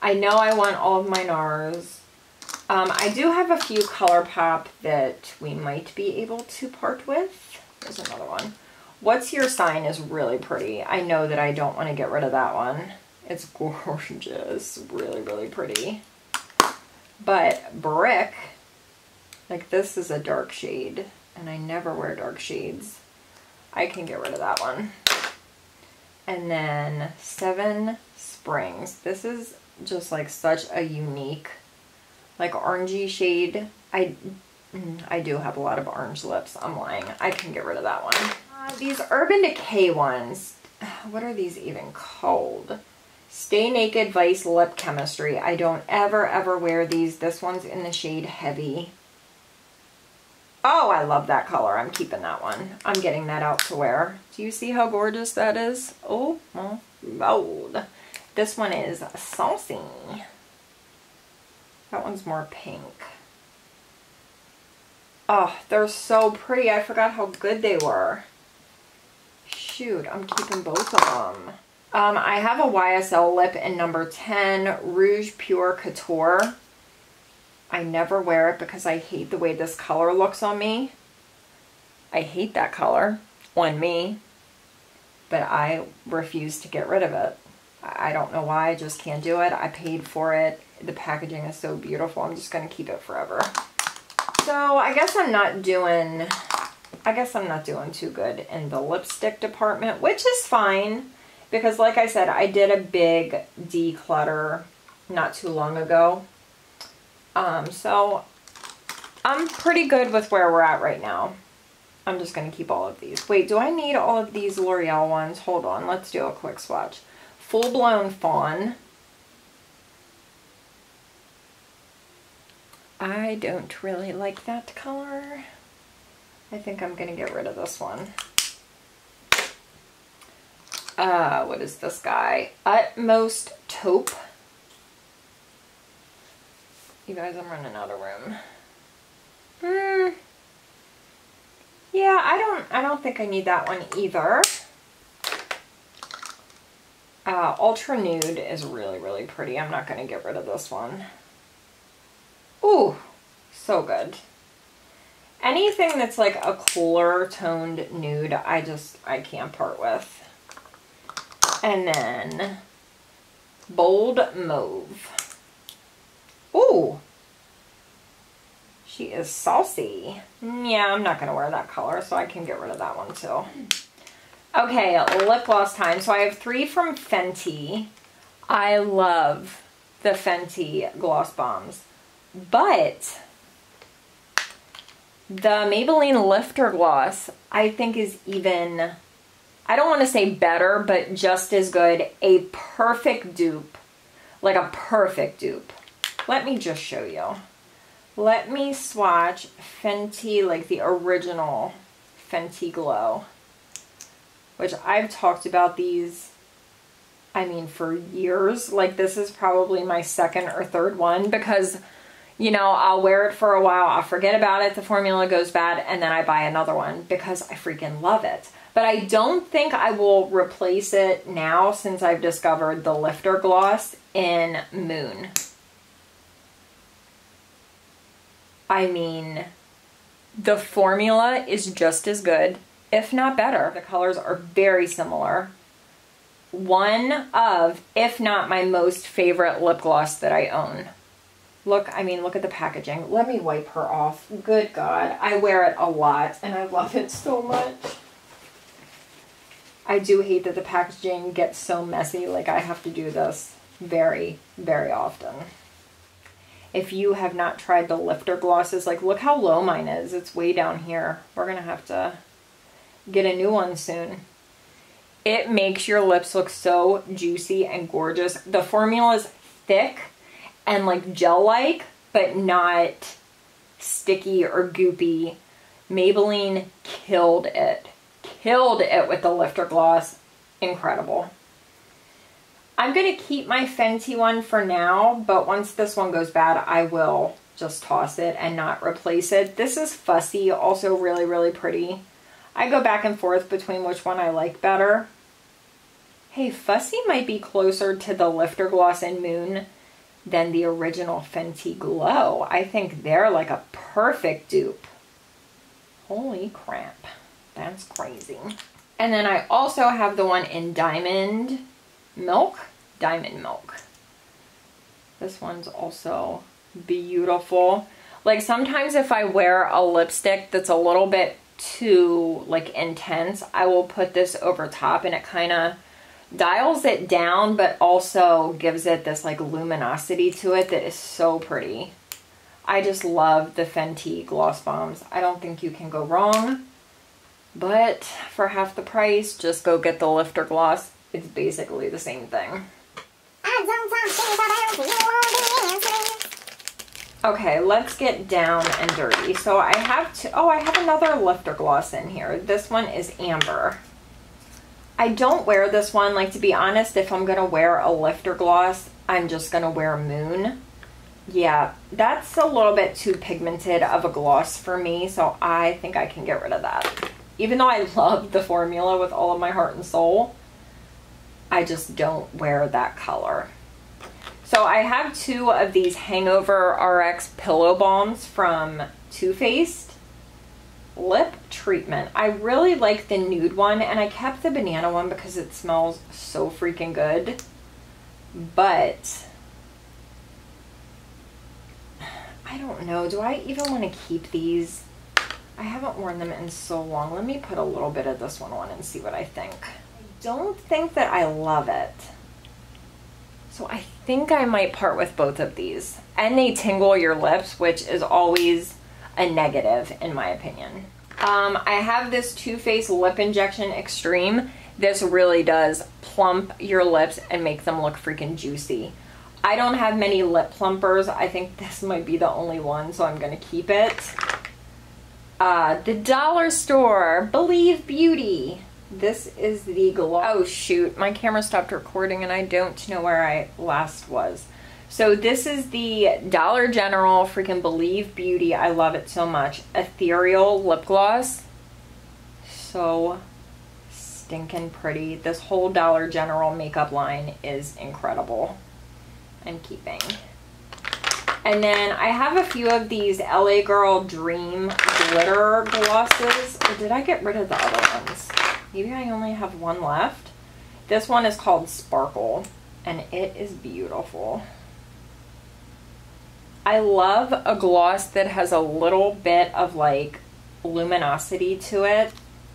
I know I want all of my NARS. I do have a few ColourPop that we might be able to part with. There's another one. What's Your Sign is really pretty. I know that I don't want to get rid of that one. It's gorgeous. Really, really pretty. But Brick, like this is a dark shade, and I never wear dark shades. I can get rid of that one. And then Seven Springs. This is just like such a unique, like orangey shade. I do have a lot of orange lips. I'm lying. I can get rid of that one. These Urban Decay ones. What are these even called? Stay Naked Vice Lip Chemistry. I don't ever wear these. This one's in the shade Heavy. Oh, I love that color. I'm keeping that one. I'm getting that out to wear. Do you see how gorgeous that is? Oh, my Lord. This one is Saucy. That one's more pink. Oh, they're so pretty. I forgot how good they were. Shoot, I'm keeping both of them. I have a YSL lip in number 10, Rouge Pure Couture. I never wear it because I hate the way this color looks on me. I hate that color on me, but I refuse to get rid of it. I don't know why, I just can't do it. I paid for it. The packaging is so beautiful. I'm just going to keep it forever. So I guess I'm not doing too good in the lipstick department, which is fine because like I said, I did a big declutter not too long ago. So I'm pretty good with where we're at right now. I'm just going to keep all of these. Wait, do I need all of these L'Oreal ones? Hold on. Let's do a quick swatch. Full Blown Fawn. I don't really like that color. I think I'm going to get rid of this one. What is this guy? Utmost Taupe. You guys, I'm running out of room. Yeah, I don't think I need that one either. Ultra Nude is really, really pretty. I'm not going to get rid of this one. Ooh, so good. Anything that's like a cooler toned nude, I can't part with. And then Bold Mauve. Ooh. She is saucy. Yeah, I'm not going to wear that color, so I can get rid of that one too. Okay, lip gloss time. So I have three from Fenty. I love the Fenty gloss bombs, but the Maybelline Lifter Gloss I think is even, I don't want to say better, but just as good. A perfect dupe. Like a perfect dupe. Let me just show you. Let me swatch Fenty, like the original Fenty Glow, which I've talked about these, I mean, for years. Like, this is probably my second or third one because, you know, I'll wear it for a while, I'll forget about it, the formula goes bad, and then I buy another one because I freaking love it. But I don't think I will replace it now since I've discovered the Lifter Gloss in Moon. I mean, the formula is just as good, if not better. The colors are very similar. One of, if not my most favorite lip gloss that I own. Look, I mean, look at the packaging. Let me wipe her off. Good God. I wear it a lot and I love it so much. I do hate that the packaging gets so messy. Like, I have to do this very, very often. If you have not tried the Lifter Glosses, like, look how low mine is. It's way down here. We're going to have to get a new one soon. It makes your lips look so juicy and gorgeous. The formula is thick and, like, gel-like, but not sticky or goopy. Maybelline killed it. Killed it with the Lifter Gloss. Incredible. I'm going to keep my Fenty one for now, but once this one goes bad, I will just toss it and not replace it. This is Fussy, also really, really pretty. I go back and forth between which one I like better. Hey, Fussy might be closer to the Lifter Gloss in Moon than the original Fenty Glow. I think they're like a perfect dupe. Holy crap. That's crazy. And then I also have the one in Diamond Milk, Diamond Milk. This one's also beautiful. Like, sometimes if I wear a lipstick that's a little bit too, like, intense, I will put this over top and it kind of dials it down but also gives it this, like, luminosity to it that is so pretty. I just love the Fenty Gloss Bombs. I don't think you can go wrong, but for half the price, just go get the Lifter Gloss. It's basically the same thing. Okay, let's get down and dirty. So I have I have another Lifter Gloss in here. This one is Amber. I don't wear this one. Like, to be honest, if I'm going to wear a Lifter Gloss, I'm just going to wear Moon. Yeah, that's a little bit too pigmented of a gloss for me, so I think I can get rid of that. Even though I love the formula with all of my heart and soul, I just don't wear that color. So I have two of these Hangover RX Pillow Balms from Too Faced. Lip treatment. I really like the nude one, and I kept the banana one because it smells so freaking good. But I don't know. Do I even want to keep these? I haven't worn them in so long. Let me put a little bit of this one on and see what I think. I don't think that I love it. So I think I might part with both of these. And they tingle your lips, which is always a negative in my opinion. I have this Too Faced Lip Injection Extreme. This really does plump your lips and make them look freaking juicy. I don't have many lip plumpers. I think this might be the only one, so I'm gonna keep it. The dollar store, Believe Beauty. This is the glow. Oh shoot, my camera stopped recording and I don't know where I last was. So this is the Dollar General freaking Believe Beauty. I love it so much. Ethereal lip gloss. So stinking pretty. This whole Dollar General makeup line is incredible. I'm keeping. And then I have a few of these LA Girl Dream Glitter Glosses. Or did I get rid of the other ones? Maybe I only have one left. This one is called Sparkle, and it is beautiful. I love a gloss that has a little bit of like luminosity to it.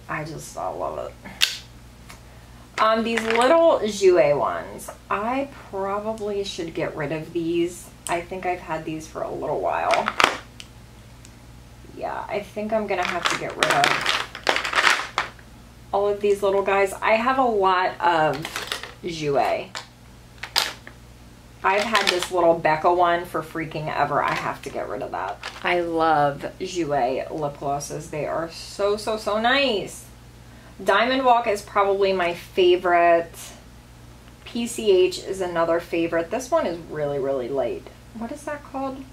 I love it. These little Jouer ones. I probably should get rid of these. I think I've had these for a little while. Yeah, I think I'm gonna have to get rid of all of these little guys. I have a lot of Jouer. I've had this little Becca one for freaking ever. I have to get rid of that. I love Jouer lip glosses. They are so, so, so nice. Diamond Walk is probably my favorite. PCH is another favorite. This one is really, really light. What is that called?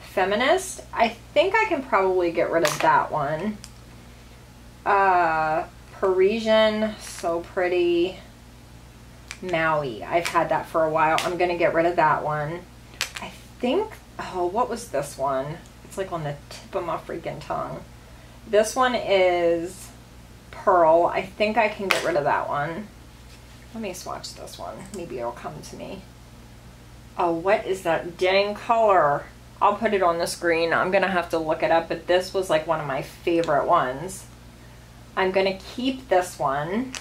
Feminist? I think I can probably get rid of that one. Parisian, so pretty. Maui. I've had that for a while. I'm going to get rid of that one. I think, oh, what was this one? It's like on the tip of my freaking tongue. This one is Pearl. I think I can get rid of that one. Let me swatch this one. Maybe it'll come to me. Oh, what is that dang color? I'll put it on the screen. I'm going to have to look it up, but this was like one of my favorite ones. I'm going to keep this one.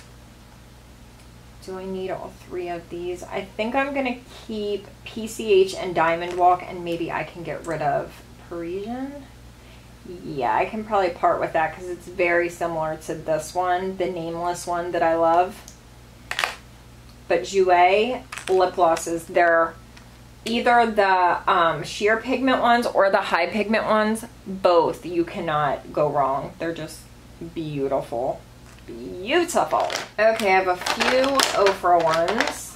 Do I need all three of these? I think I'm going to keep PCH and Diamond Walk, and maybe I can get rid of Parisian. Yeah, I can probably part with that because it's very similar to this one, the nameless one that I love. But Jouer lip glosses, they're either the sheer pigment ones or the high pigment ones. Both, you cannot go wrong. They're just beautiful. Beautiful. Okay, I have a few Ofra ones.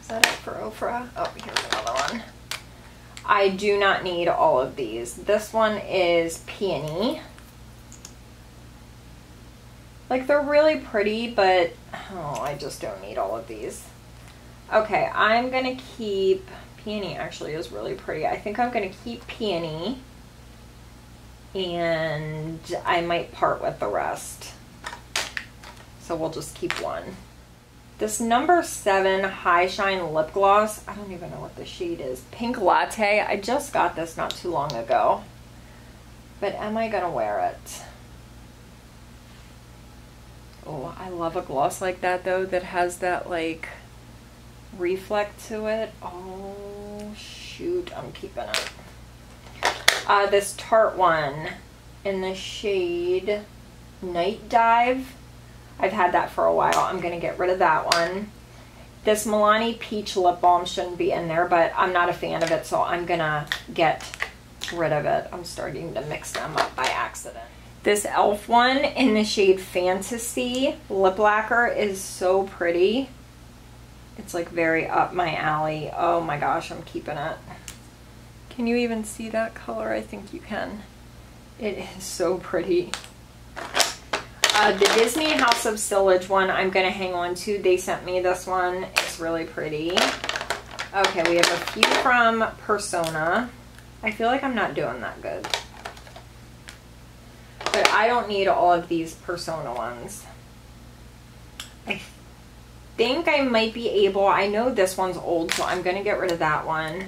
Is that it for Ofra? Oh, here's another one. I do not need all of these. This one is Peony. Like, they're really pretty, but oh, I just don't need all of these. Okay, I'm gonna keep Peony. Actually is really pretty. I think I'm gonna keep Peony, and I might part with the rest. So we'll just keep one. This number 7 High Shine Lip Gloss, I don't even know what the shade is. Pink Latte. I just got this not too long ago. But am I gonna wear it? Oh, I love a gloss like that though, that has that like reflect to it. Oh shoot, I'm keeping it. This Tarte one in the shade Night Dive. I've had that for a while. I'm going to get rid of that one. This Milani Peach Lip Balm shouldn't be in there, but I'm not a fan of it, so I'm going to get rid of it. I'm starting to mix them up by accident. This e.l.f. one in the shade Fantasy Lip Lacquer is so pretty. It's like very up my alley. Oh my gosh, I'm keeping it. Can you even see that color? I think you can. It is so pretty. The Disney House of Sillage one I'm going to hang on to. They sent me this one. It's really pretty. Okay, we have a few from Persona. I feel like I'm not doing that good. But I don't need all of these Persona ones. I think I might be able, I know this one's old, so I'm going to get rid of that one.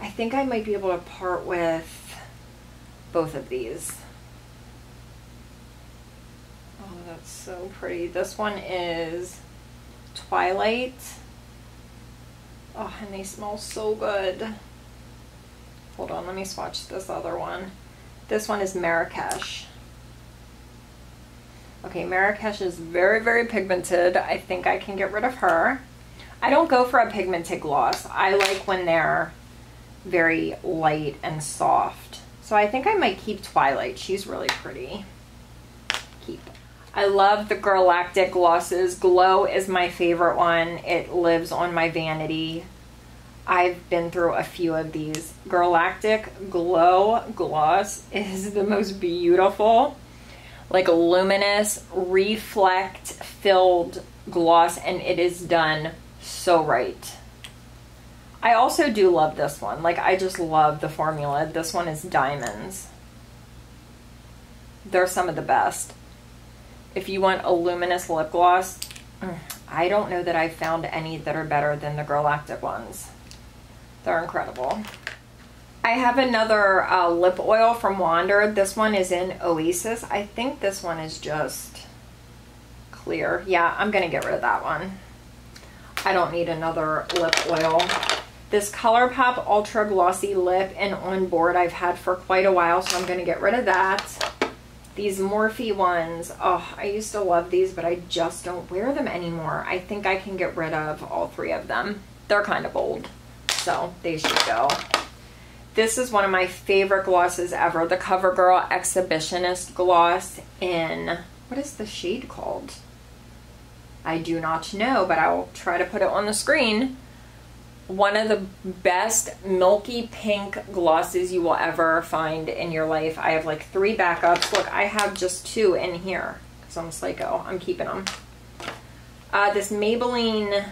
I think I might be able to part with both of these. Oh, that's so pretty. This one is Twilight. Oh, and they smell so good. Hold on, let me swatch this other one. This one is Marrakesh. Okay, Marrakesh is very, very pigmented. I think I can get rid of her. I don't go for a pigmented gloss. I like when they're very light and soft. So I think I might keep Twilight. She's really pretty. Keep. I love the Galactic glosses. Glow is my favorite one. It lives on my vanity. I've been through a few of these. Galactic Glow gloss is the most beautiful, like luminous, reflect filled gloss, and it is done so right. I also do love this one. Like, I just love the formula. This one is Diamonds. They're some of the best. If you want a luminous lip gloss, I don't know that I've found any that are better than the Galactic ones. They're incredible. I have another lip oil from Wander. This one is in Oasis. I think this one is just clear. Yeah, I'm going to get rid of that one. I don't need another lip oil. This ColourPop Ultra Glossy Lip and On Board I've had for quite a while, so I'm going to get rid of that. These Morphe ones, oh, I used to love these, but I just don't wear them anymore. I think I can get rid of all three of them. They're kind of old, so they should go. This is one of my favorite glosses ever, the CoverGirl Exhibitionist Gloss in, what is the shade called? I do not know, but I will try to put it on the screen. One of the best milky pink glosses you will ever find in your life. I have like three backups. Look, I have just two in here because I'm a psycho. I'm keeping them. This Maybelline,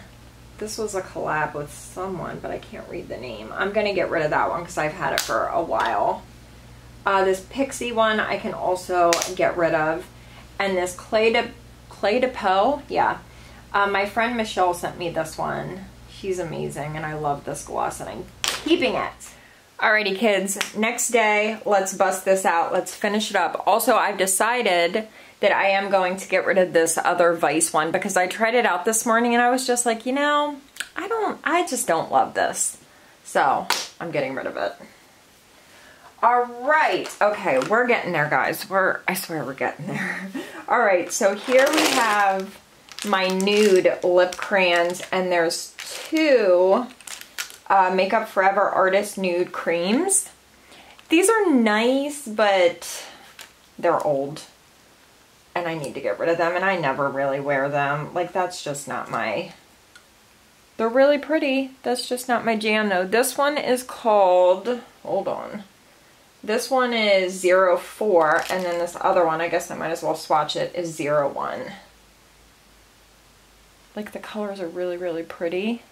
this was a collab with someone, but I can't read the name. I'm going to get rid of that one because I've had it for a while. This Pixie one I can also get rid of. And this Clay de Peau, yeah. My friend Michelle sent me this one. She's amazing, and I love this gloss, and I'm keeping it. Alrighty, kids. Next day, let's bust this out. Let's finish it up. Also, I've decided that I am going to get rid of this other Vice one because I tried it out this morning, and I was just like, you know, I just don't love this. So, I'm getting rid of it. Alright. Okay, we're getting there, guys. I swear we're getting there. Alright, so here we have my nude lip crayons, and there's two Makeup Forever Artist Nude Creams. These are nice, but they're old, and I need to get rid of them, and I never really wear them. Like, that's just not my... They're really pretty. That's just not my jam, though. This one is called... Hold on. This one is 04, and then this other one, I guess I might as well swatch it, is 01. Like, the colors are really, really pretty.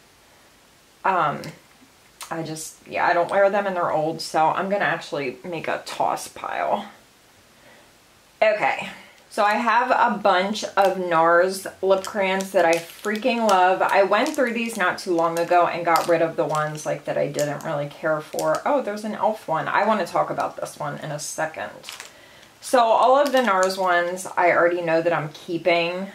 I just, yeah, I don't wear them and they're old, so I'm going to actually make a toss pile. Okay, so I have a bunch of NARS lip crayons that I freaking love. I went through these not too long ago and got rid of the ones, like, that I didn't really care for. Oh, there's an e.l.f. one. I want to talk about this one in a second. So all of the NARS ones I already know that I'm keeping.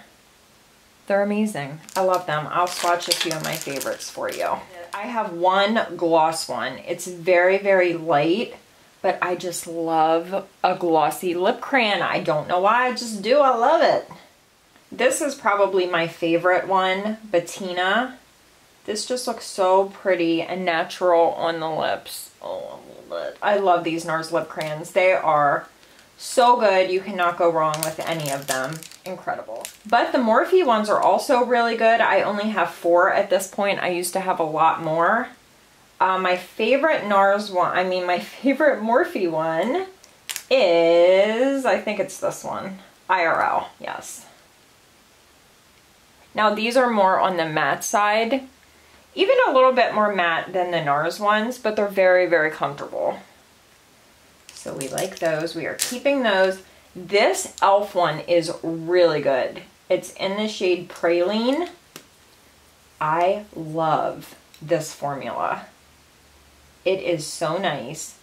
They're amazing. I love them. I'll swatch a few of my favorites for you. I have one gloss one. It's very, very light, but I just love a glossy lip crayon. I don't know why. I just do. I love it. This is probably my favorite one, Bettina. This just looks so pretty and natural on the lips. Oh, I love it. I love these NARS lip crayons. They are so good. You cannot go wrong with any of them. Incredible. But the Morphe ones are also really good. I only have four at this point. I used to have a lot more. My favorite NARS one, I mean my favorite Morphe one is, I think it's this one. IRL, yes. Now these are more on the matte side. even a little bit more matte than the NARS ones, but they're very, very comfortable. So we like those. We are keeping those. This e.l.f. one is really good. It's in the shade Praline. I love this formula. It is so nice.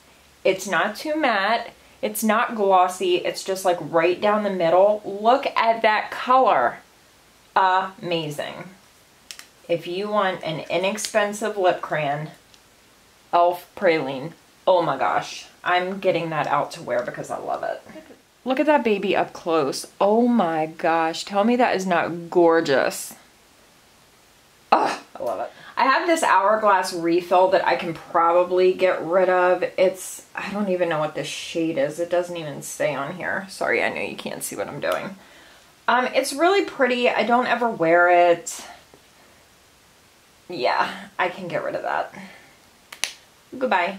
It's not too matte. It's not glossy. It's just like right down the middle. Look at that color. Amazing. If you want an inexpensive lip crayon, e.l.f. Praline. Oh my gosh. I'm getting that out to wear because I love it. Look at that baby up close. Oh my gosh. Tell me that is not gorgeous. Oh, I love it. I have this Hourglass refill that I can probably get rid of. It's, I don't even know what this shade is. It doesn't even say on here. Sorry, I know you can't see what I'm doing. It's really pretty. I don't ever wear it. Yeah, I can get rid of that. Goodbye.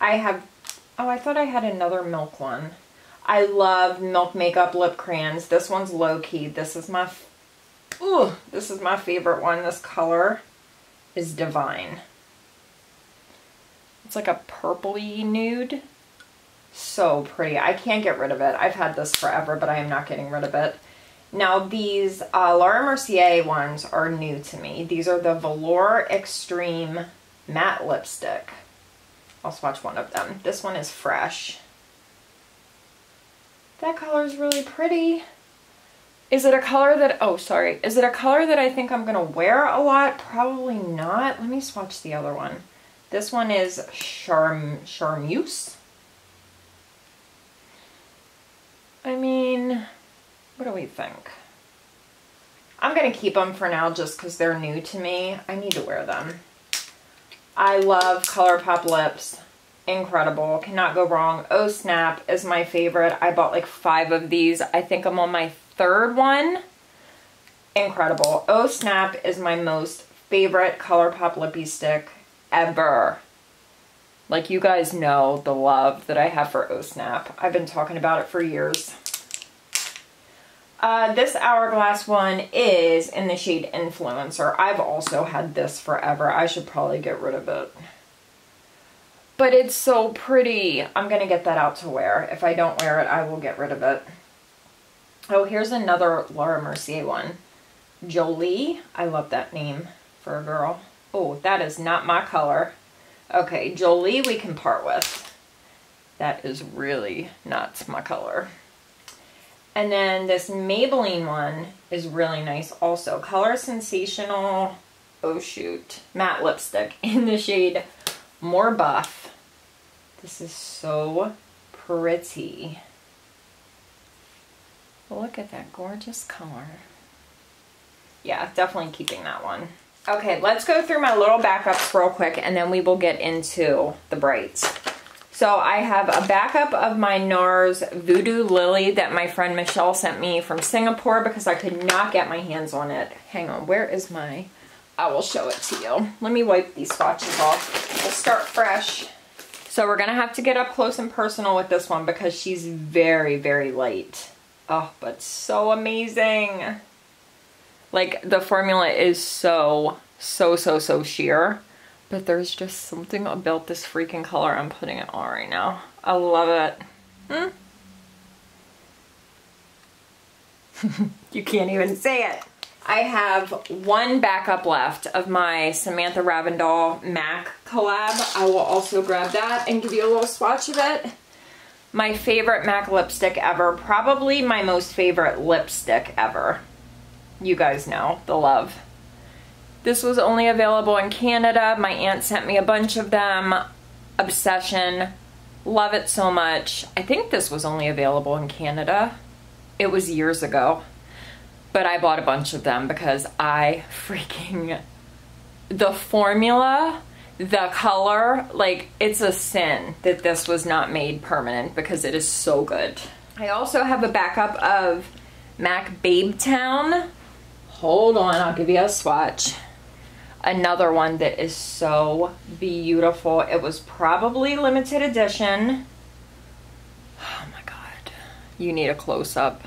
I have, oh, I thought I had another Milk one. I love Milk makeup lip crayons. This one's low-key. This is my, ooh, this is my favorite one. This color is divine. It's like a purpley nude. So pretty. I can't get rid of it. I've had this forever, but I am not getting rid of it. Now these Laura Mercier ones are new to me. These are the Velour Extreme Matte Lipstick. I'll swatch one of them. This one is Fresh. That color is really pretty. Is it a color that, oh, sorry. Is it a color that I think I'm gonna wear a lot? Probably not. Let me swatch the other one. This one is Charmeuse. I mean, what do we think? I'm gonna keep them for now just because they're new to me. I need to wear them. I love ColourPop lips. Incredible. Cannot go wrong. Oh Snap is my favorite. I bought like 5 of these. I think I'm on my 3rd one. Incredible. Oh Snap is my most favorite ColourPop lippy stick ever. Like, you guys know the love that I have for Oh Snap. I've been talking about it for years. This Hourglass one is in the shade Influencer. I've also had this forever. I should probably get rid of it. But it's so pretty. I'm going to get that out to wear. If I don't wear it, I will get rid of it. Oh, here's another Laura Mercier one. Jolie. I love that name for a girl. Oh, that is not my color. Okay, Jolie we can part with. That is really not my color. And then this Maybelline one is really nice also. Color Sensational, oh shoot, matte lipstick in the shade More Buff. This is so pretty. Look at that gorgeous color. Yeah, definitely keeping that one. Okay, let's go through my little backups real quick and then we will get into the brights. So I have a backup of my NARS Voodoo Lily that my friend Michelle sent me from Singapore because I could not get my hands on it. Hang on, where is my... I will show it to you. Let me wipe these swatches off. We'll start fresh. So we're going to have to get up close and personal with this one because she's very, very light. Oh, but so amazing. Like, the formula is so sheer. But there's just something about this freaking color. I'm putting it on right now. I love it. Hmm? You can't even say it. I have one backup left of my Samantha Ravindal MAC collab. I will also grab that and give you a little swatch of it. My favorite MAC lipstick ever. Probably my most favorite lipstick ever. You guys know the love. This was only available in Canada. My aunt sent me a bunch of them. Obsession. Love it so much. I think this was only available in Canada. It was years ago. But I bought a bunch of them because I freaking... The formula, the color, like, it's a sin that this was not made permanent because it is so good. I also have a backup of MAC Babe Town. Hold on, I'll give you a swatch. Another one that is so beautiful. It was probably limited edition. Oh my God. You need a close-up.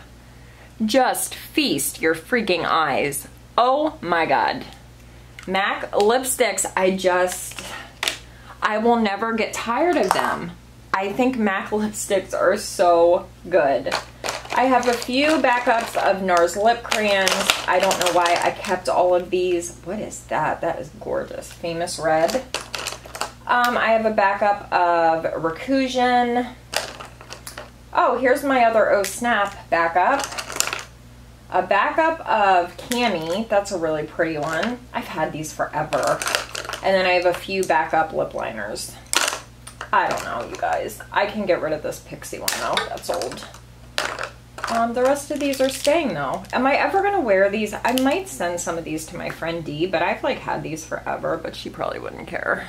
Just feast your freaking eyes. Oh my God. MAC lipsticks, I will never get tired of them. I think MAC lipsticks are so good. I have a few backups of NARS lip crayons. I don't know why I kept all of these. What is that? That is gorgeous. Famous Red. I have a backup of Recousion. Oh, here's my other Oh Snap backup. A backup of Cami. That's a really pretty one. I've had these forever. And then I have a few backup lip liners. I don't know, you guys. I can get rid of this Pixie one though. That's old. The rest of these are staying though. Am I ever gonna wear these? I might send some of these to my friend Dee, but I've like had these forever, but she probably wouldn't care.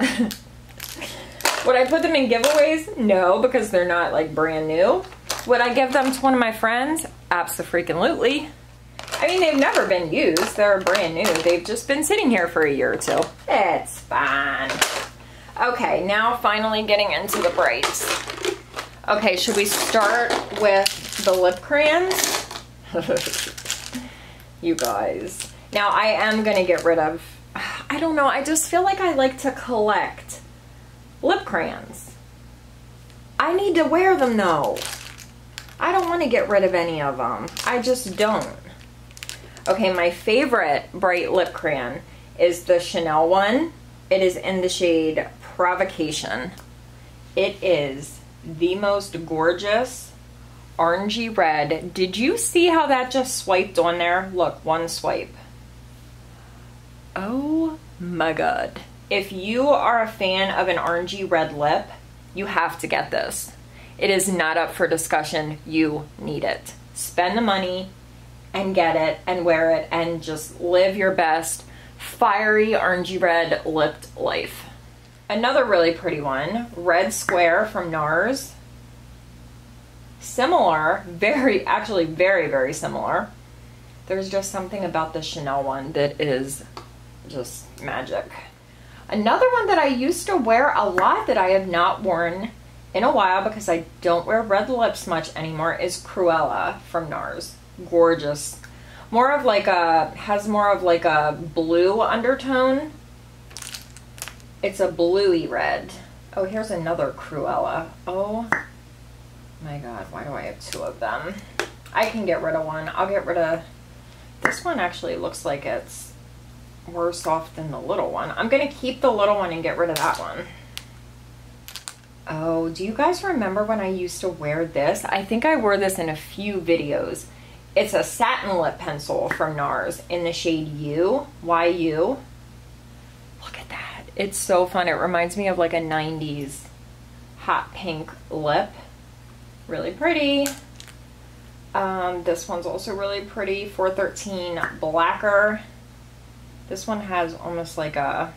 Would I put them in giveaways? No, because they're not like brand new. Would I give them to one of my friends? Abso-freaking-lutely. I mean, they've never been used. They're brand new. They've just been sitting here for a year or two. It's fine. Okay, now finally getting into the braids. Okay, should we start with the lip crayons? You guys. Now I am going to get rid of, I don't know, I just feel like I like to collect lip crayons. I need to wear them though. I don't want to get rid of any of them. I just don't. Okay, my favorite bright lip crayon is the Chanel one. It is in the shade Provocation. It is the most gorgeous orangey red. Did you see how that just swiped on there? Look, one swipe. Oh my god. If you are a fan of an orangey red lip, you have to get this. It is not up for discussion. You need it. Spend the money and get it and wear it and just live your best fiery orangey red lipped life. Another really pretty one, Red Square from NARS. Similar, very, very similar. There's just something about the Chanel one that is just magic. Another one that I used to wear a lot that I have not worn in a while because I don't wear red lips much anymore is Cruella from NARS. Gorgeous. More of like a, has more of like a blue undertone. It's a bluey red. Oh, here's another Cruella. Oh my god, why do I have two of them? I can get rid of one. I'll get rid of this one. Actually looks like it's worse off than the little one. I'm gonna keep the little one and get rid of that one. Oh, do you guys remember when I used to wear this? I think I wore this in a few videos. It's a satin lip pencil from NARS in the shade YU. Look at that. It's so fun. It reminds me of like a 90s hot pink lip. Really pretty. This one's also really pretty. 413 Blacker. This one has almost like a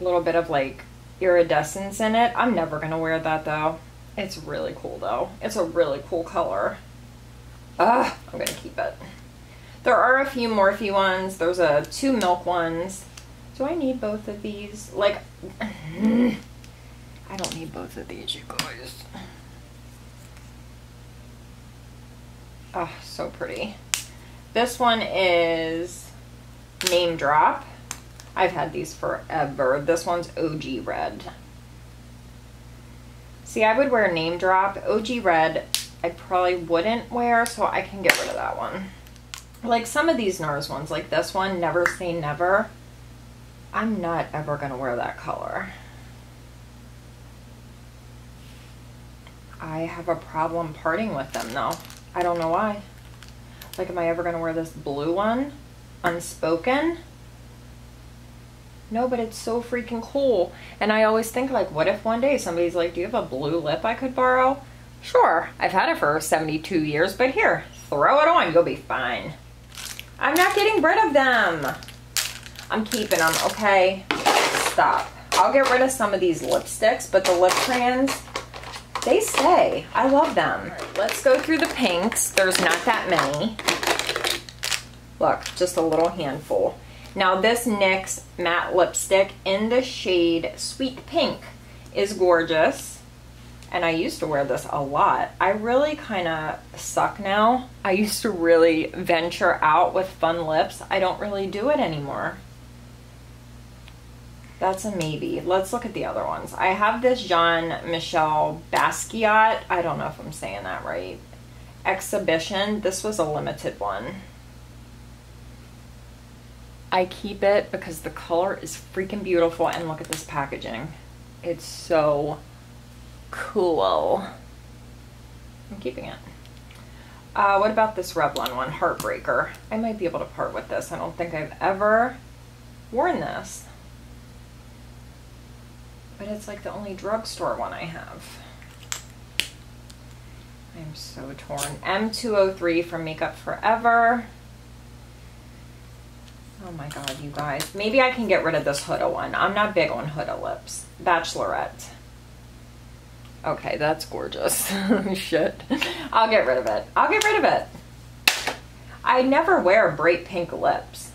little bit of like iridescence in it. I'm never going to wear that though. It's really cool though. It's a really cool color. Ugh, I'm going to keep it. There are a few Morphe ones. There's two Milk ones. Do I need both of these? Like, I don't need both of these, you guys. Oh, so pretty. This one is Name Drop. I've had these forever. This one's OG Red. See, I would wear Name Drop. OG Red, I probably wouldn't wear, so I can get rid of that one. Like some of these NARS ones, like this one, Never Say Never. I'm not ever going to wear that color. I have a problem parting with them though. I don't know why. Like, am I ever going to wear this blue one? Unspoken? No, but it's so freaking cool. And I always think like, what if one day somebody's like, do you have a blue lip I could borrow? Sure, I've had it for 72 years, but here, throw it on, you'll be fine. I'm not getting rid of them. I'm keeping them, okay? Stop. I'll get rid of some of these lipsticks, but the lip crayons, they stay. I love them. All right, let's go through the pinks. There's not that many. Look, just a little handful. Now this NYX matte lipstick in the shade Sweet Pink is gorgeous. and I used to wear this a lot. I really kind of suck now. I used to really venture out with fun lips. I don't really do it anymore. That's a maybe. Let's look at the other ones. I have this Jean-Michel Basquiat. I don't know if I'm saying that right. Exhibition. This was a limited one. I keep it because the color is freaking beautiful, and look at this packaging. It's so cool. I'm keeping it. What about this Revlon one? Heartbreaker. I might be able to part with this. I don't think I've ever worn this. But it's like the only drugstore one I have. I'm so torn. M203 from Makeup Forever. Oh my god, you guys. Maybe I can get rid of this Huda one. I'm not big on Huda lips. Bachelorette. Okay, that's gorgeous. Shit. I'll get rid of it. I'll get rid of it. I never wear bright pink lips.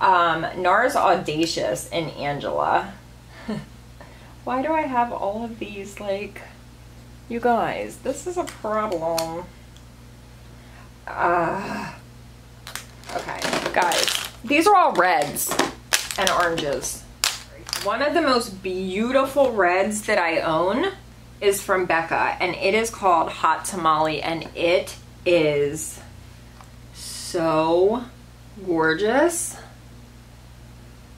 NARS Audacious in Angela. Why do I have all of these, like, you guys, this is a problem. Okay, guys, these are all reds and oranges. One of the most beautiful reds that I own is from Becca, and it is called Hot Tamale, and it is so gorgeous.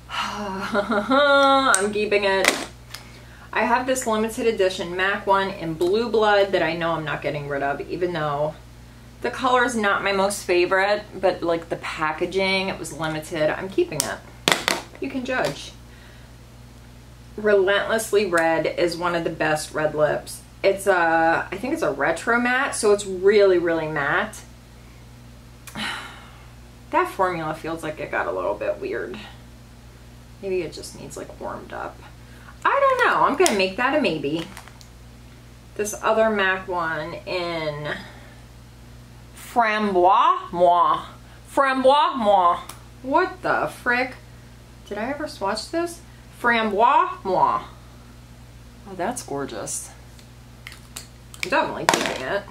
I'm keeping it. I have this limited edition MAC one in Blue Blood that I know I'm not getting rid of, even though the color is not my most favorite, but like the packaging, it was limited. I'm keeping it. You can judge. Relentlessly Red is one of the best red lips. It's a, I think it's a retro matte, so it's really, really matte. That formula feels like it got a little bit weird. Maybe it just needs like warmed up. I don't know. I'm going to make that a maybe. This other MAC one in Frambois Moi. Frambois Moi. What the frick? Did I ever swatch this? Frambois Moi. Oh, that's gorgeous. I'm definitely keeping it.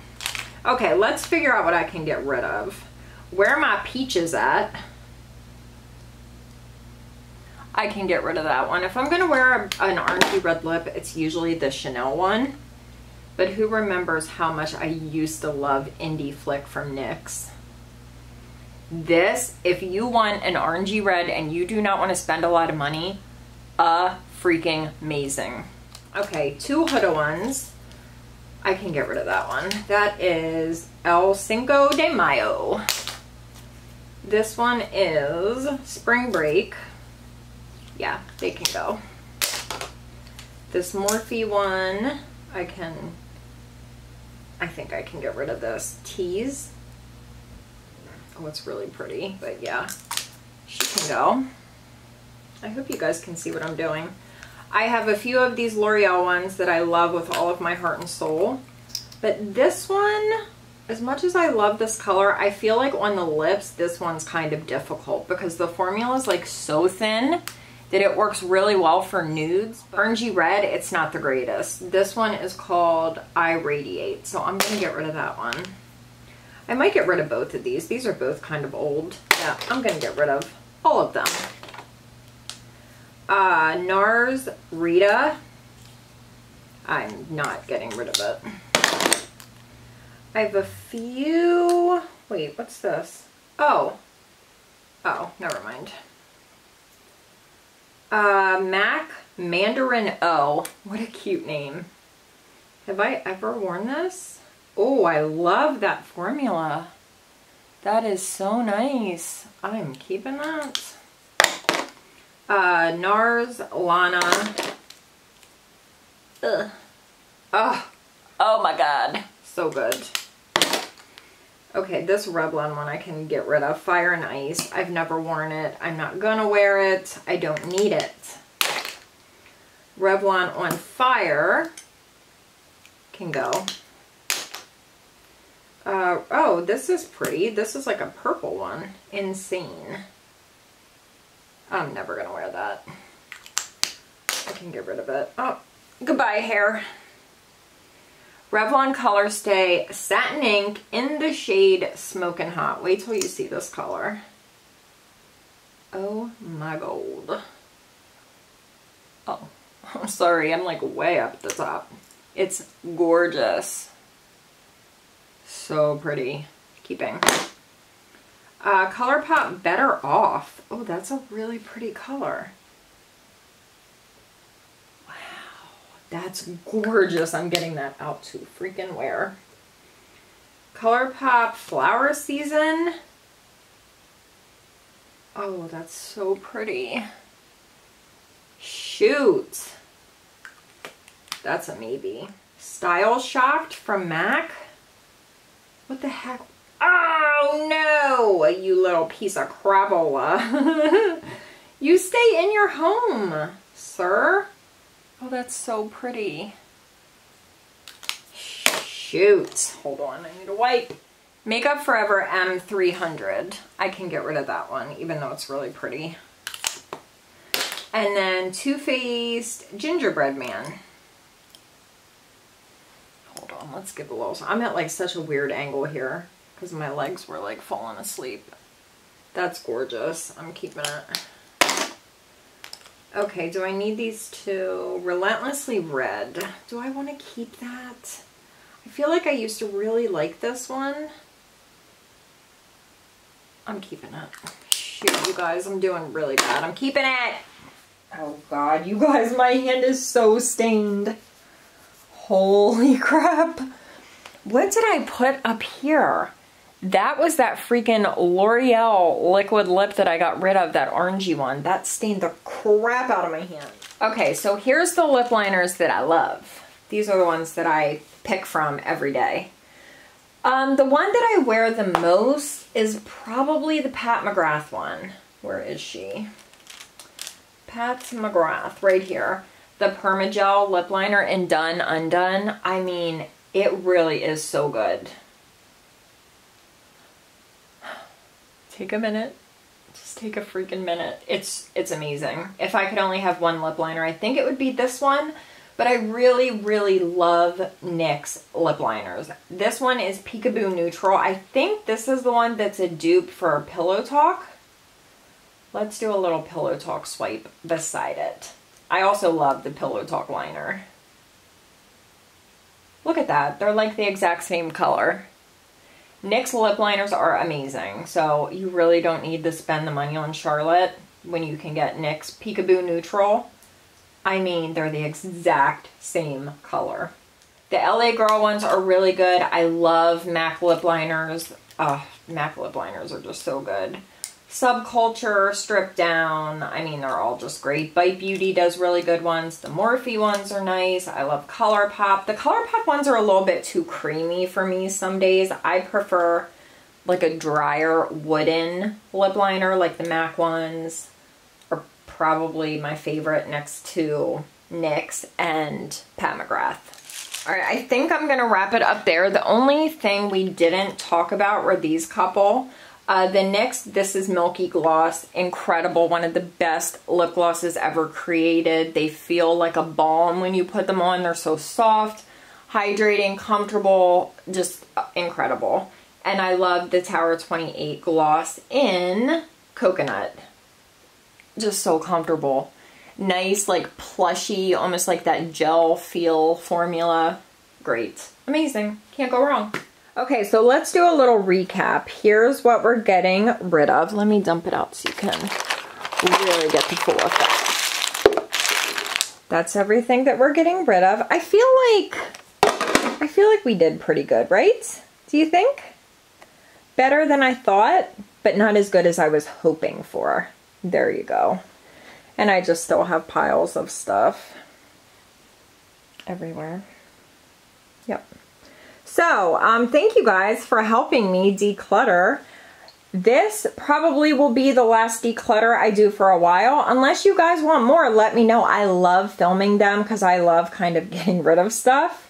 Okay, let's figure out what I can get rid of. Where my peaches at? I can get rid of that one. If I'm going to wear an orangey red lip, it's usually the Chanel one. But who remembers how much I used to love Indie Flick from NYX? This, if you want an orangey red and you do not want to spend a lot of money, freaking amazing. Okay, two Huda ones. I can get rid of that one. That is El Cinco de Mayo. This one is Spring Break. Yeah, they can go. This Morphe one, I think I can get rid of this. Tease. Oh, it's really pretty, but yeah, she can go. I hope you guys can see what I'm doing. I have a few of these L'Oreal ones that I love with all of my heart and soul. But this one, as much as I love this color, I feel like on the lips, this one's kind of difficult because the formula is like so thin that it works really well for nudes. Orangey red, it's not the greatest. This one is called I Radiate, so I'm gonna get rid of that one. I might get rid of both of these. These are both kind of old. Yeah, I'm gonna get rid of all of them. NARS Rita, I'm not getting rid of it. I have a few, wait, what's this? Oh, never mind. MAC Mandarin O. What a cute name. Have I ever worn this? Oh, I love that formula. That is so nice. I'm keeping that. NARS Lana. Ugh. Oh, oh my god. So good. Okay, this Revlon one I can get rid of. Fire and Ice. I've never worn it. I'm not gonna wear it. I don't need it. Revlon on Fire can go. Oh, this is pretty. This is like a purple one. Insane. I'm never gonna wear that. I can get rid of it. Oh, goodbye hair. Revlon Color Stay Satin Ink in the shade Smokin' Hot. Wait till you see this color. Oh my gold. Oh, I'm sorry. I'm like way up at the top. It's gorgeous. So pretty. Keeping. ColourPop Better Off. Oh, that's a really pretty color. Wow, that's gorgeous. I'm getting that out to freaking wear. ColourPop Flower Season. Oh, that's so pretty. Shoot. That's a maybe. Style Shocked from MAC. What the heck? Oh no, you little piece of crapola. You stay in your home, sir. Oh, that's so pretty. Shoot. Hold on, I need a wipe. Makeup Forever M300. I can get rid of that one, even though it's really pretty. And then Too Faced Gingerbread Man. Hold on, let's give a little... I'm at like such a weird angle here, because my legs were like falling asleep. That's gorgeous. I'm keeping it. Okay, do I need these two? Relentlessly Red. Do I want to keep that? I feel like I used to really like this one. I'm keeping it. Shoot, you guys, I'm doing really bad. I'm keeping it. Oh God, you guys, my hand is so stained. Holy crap. What did I put up here? That was that freaking L'Oreal liquid lip that I got rid of, that orangey one. That stained the crap out of my hand. Okay, so here's the lip liners that I love. These are the ones that I pick from every day. The one that I wear the most is probably the Pat McGrath one. Where is she? Pat McGrath, right here. The Permagel lip liner in Done Undone. I mean, it really is so good. Take a minute. Just take a freaking minute. It's amazing. If I could only have one lip liner, I think it would be this one. But I really, really love NYX lip liners. This one is Peekaboo Neutral. I think this is the one that's a dupe for Pillow Talk. Let's do a little Pillow Talk swipe beside it. I also love the Pillow Talk liner. Look at that. They're like the exact same color. NYX lip liners are amazing. So you really don't need to spend the money on Charlotte when you can get NYX Peekaboo Neutral. I mean, they're the exact same color. The LA Girl ones are really good. I love MAC lip liners. MAC lip liners are just so good. Subculture, Strip Down, I mean, they're all just great. Bite Beauty does really good ones. The Morphe ones are nice. I love ColourPop. The ColourPop ones are a little bit too creamy for me some days. I prefer like a drier wooden lip liner, like the MAC ones are probably my favorite next to NYX and Pat McGrath. All right, I think I'm gonna wrap it up there. The only thing we didn't talk about were these couple. The NYX This Is Milky Gloss, incredible, one of the best lip glosses ever created. They feel like a balm when you put them on. They're so soft, hydrating, comfortable, just incredible. And I love the Tower 28 Gloss in Coconut. Just so comfortable. Nice, like plushy, almost like that gel feel formula. Great. Amazing. Can't go wrong. Okay, so let's do a little recap. Here's what we're getting rid of. Let me dump it out so you can really get the full effect. That's everything that we're getting rid of. I feel like we did pretty good, right? Do you think? Better than I thought, but not as good as I was hoping for. There you go. And I just still have piles of stuff everywhere. Yep. So, thank you guys for helping me declutter. This probably will be the last declutter I do for a while. Unless you guys want more, let me know. I love filming them because I love kind of getting rid of stuff.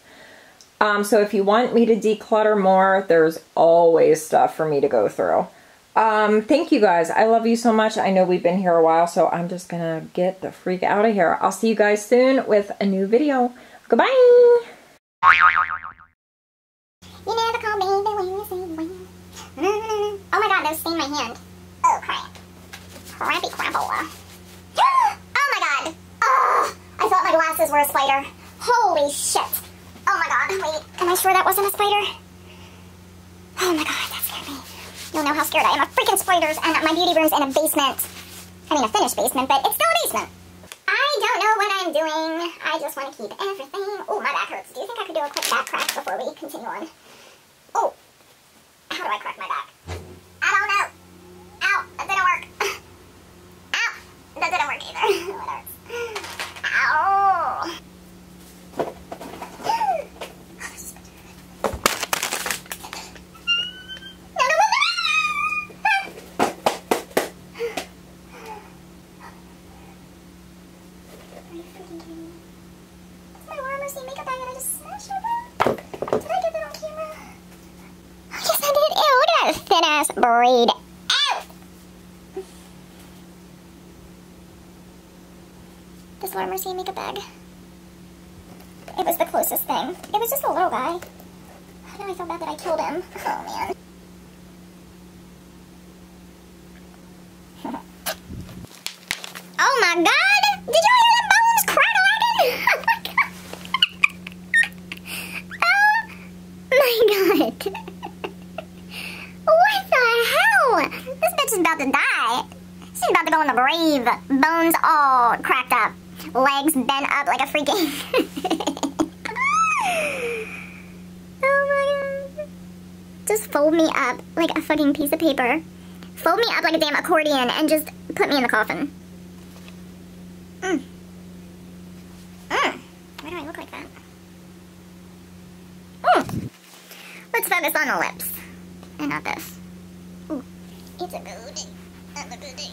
So if you want me to declutter more, there's always stuff for me to go through. Thank you guys. I love you so much. I know we've been here a while, so I'm just gonna get the freak out of here. I'll see you guys soon with a new video. Goodbye! my hand. Oh, crap. Crappy crapola. Oh, my God. Oh, I thought my glasses were a spider. Holy shit. Oh, my God. Wait, am I sure that wasn't a spider? Oh, my God, that scared me. You'll know how scared I am of freaking spiders, and my beauty room's in a basement. I mean, a finished basement, but it's still a basement. I don't know what I'm doing. I just want to keep everything. Oh, my back hurts. Do you think I could do a quick back crack before we continue on? Oh, how do I crack my back? I don't know. Ow, that didn't work. Ow, that didn't work either. Oh, it hurts. Ow. Breed out! This Laura Mercier makeup bag. It was the closest thing. It was just a little guy. I know I feel bad that I killed him. Oh man. Oh my God! Did you hear the bones crackling? Oh my God. This bitch is about to die. She's about to go in the grave. Bones all cracked up. Legs bent up like a freaking... Oh my God. Just fold me up like a fucking piece of paper. Fold me up like a damn accordion and just put me in the coffin. Mm. Mm. Why do I look like that? Mm. Let's focus on the lips. And not this. It's a good day. Have a good day.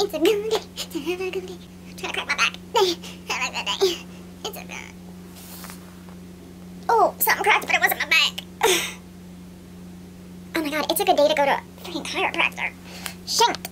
It's a good day. To have a good day. I'm trying to crack my back. Have a good day. It's a good day. Oh, something cracked, but it wasn't my back. Oh my God, it's a good day to go to a freaking chiropractor. Shanked.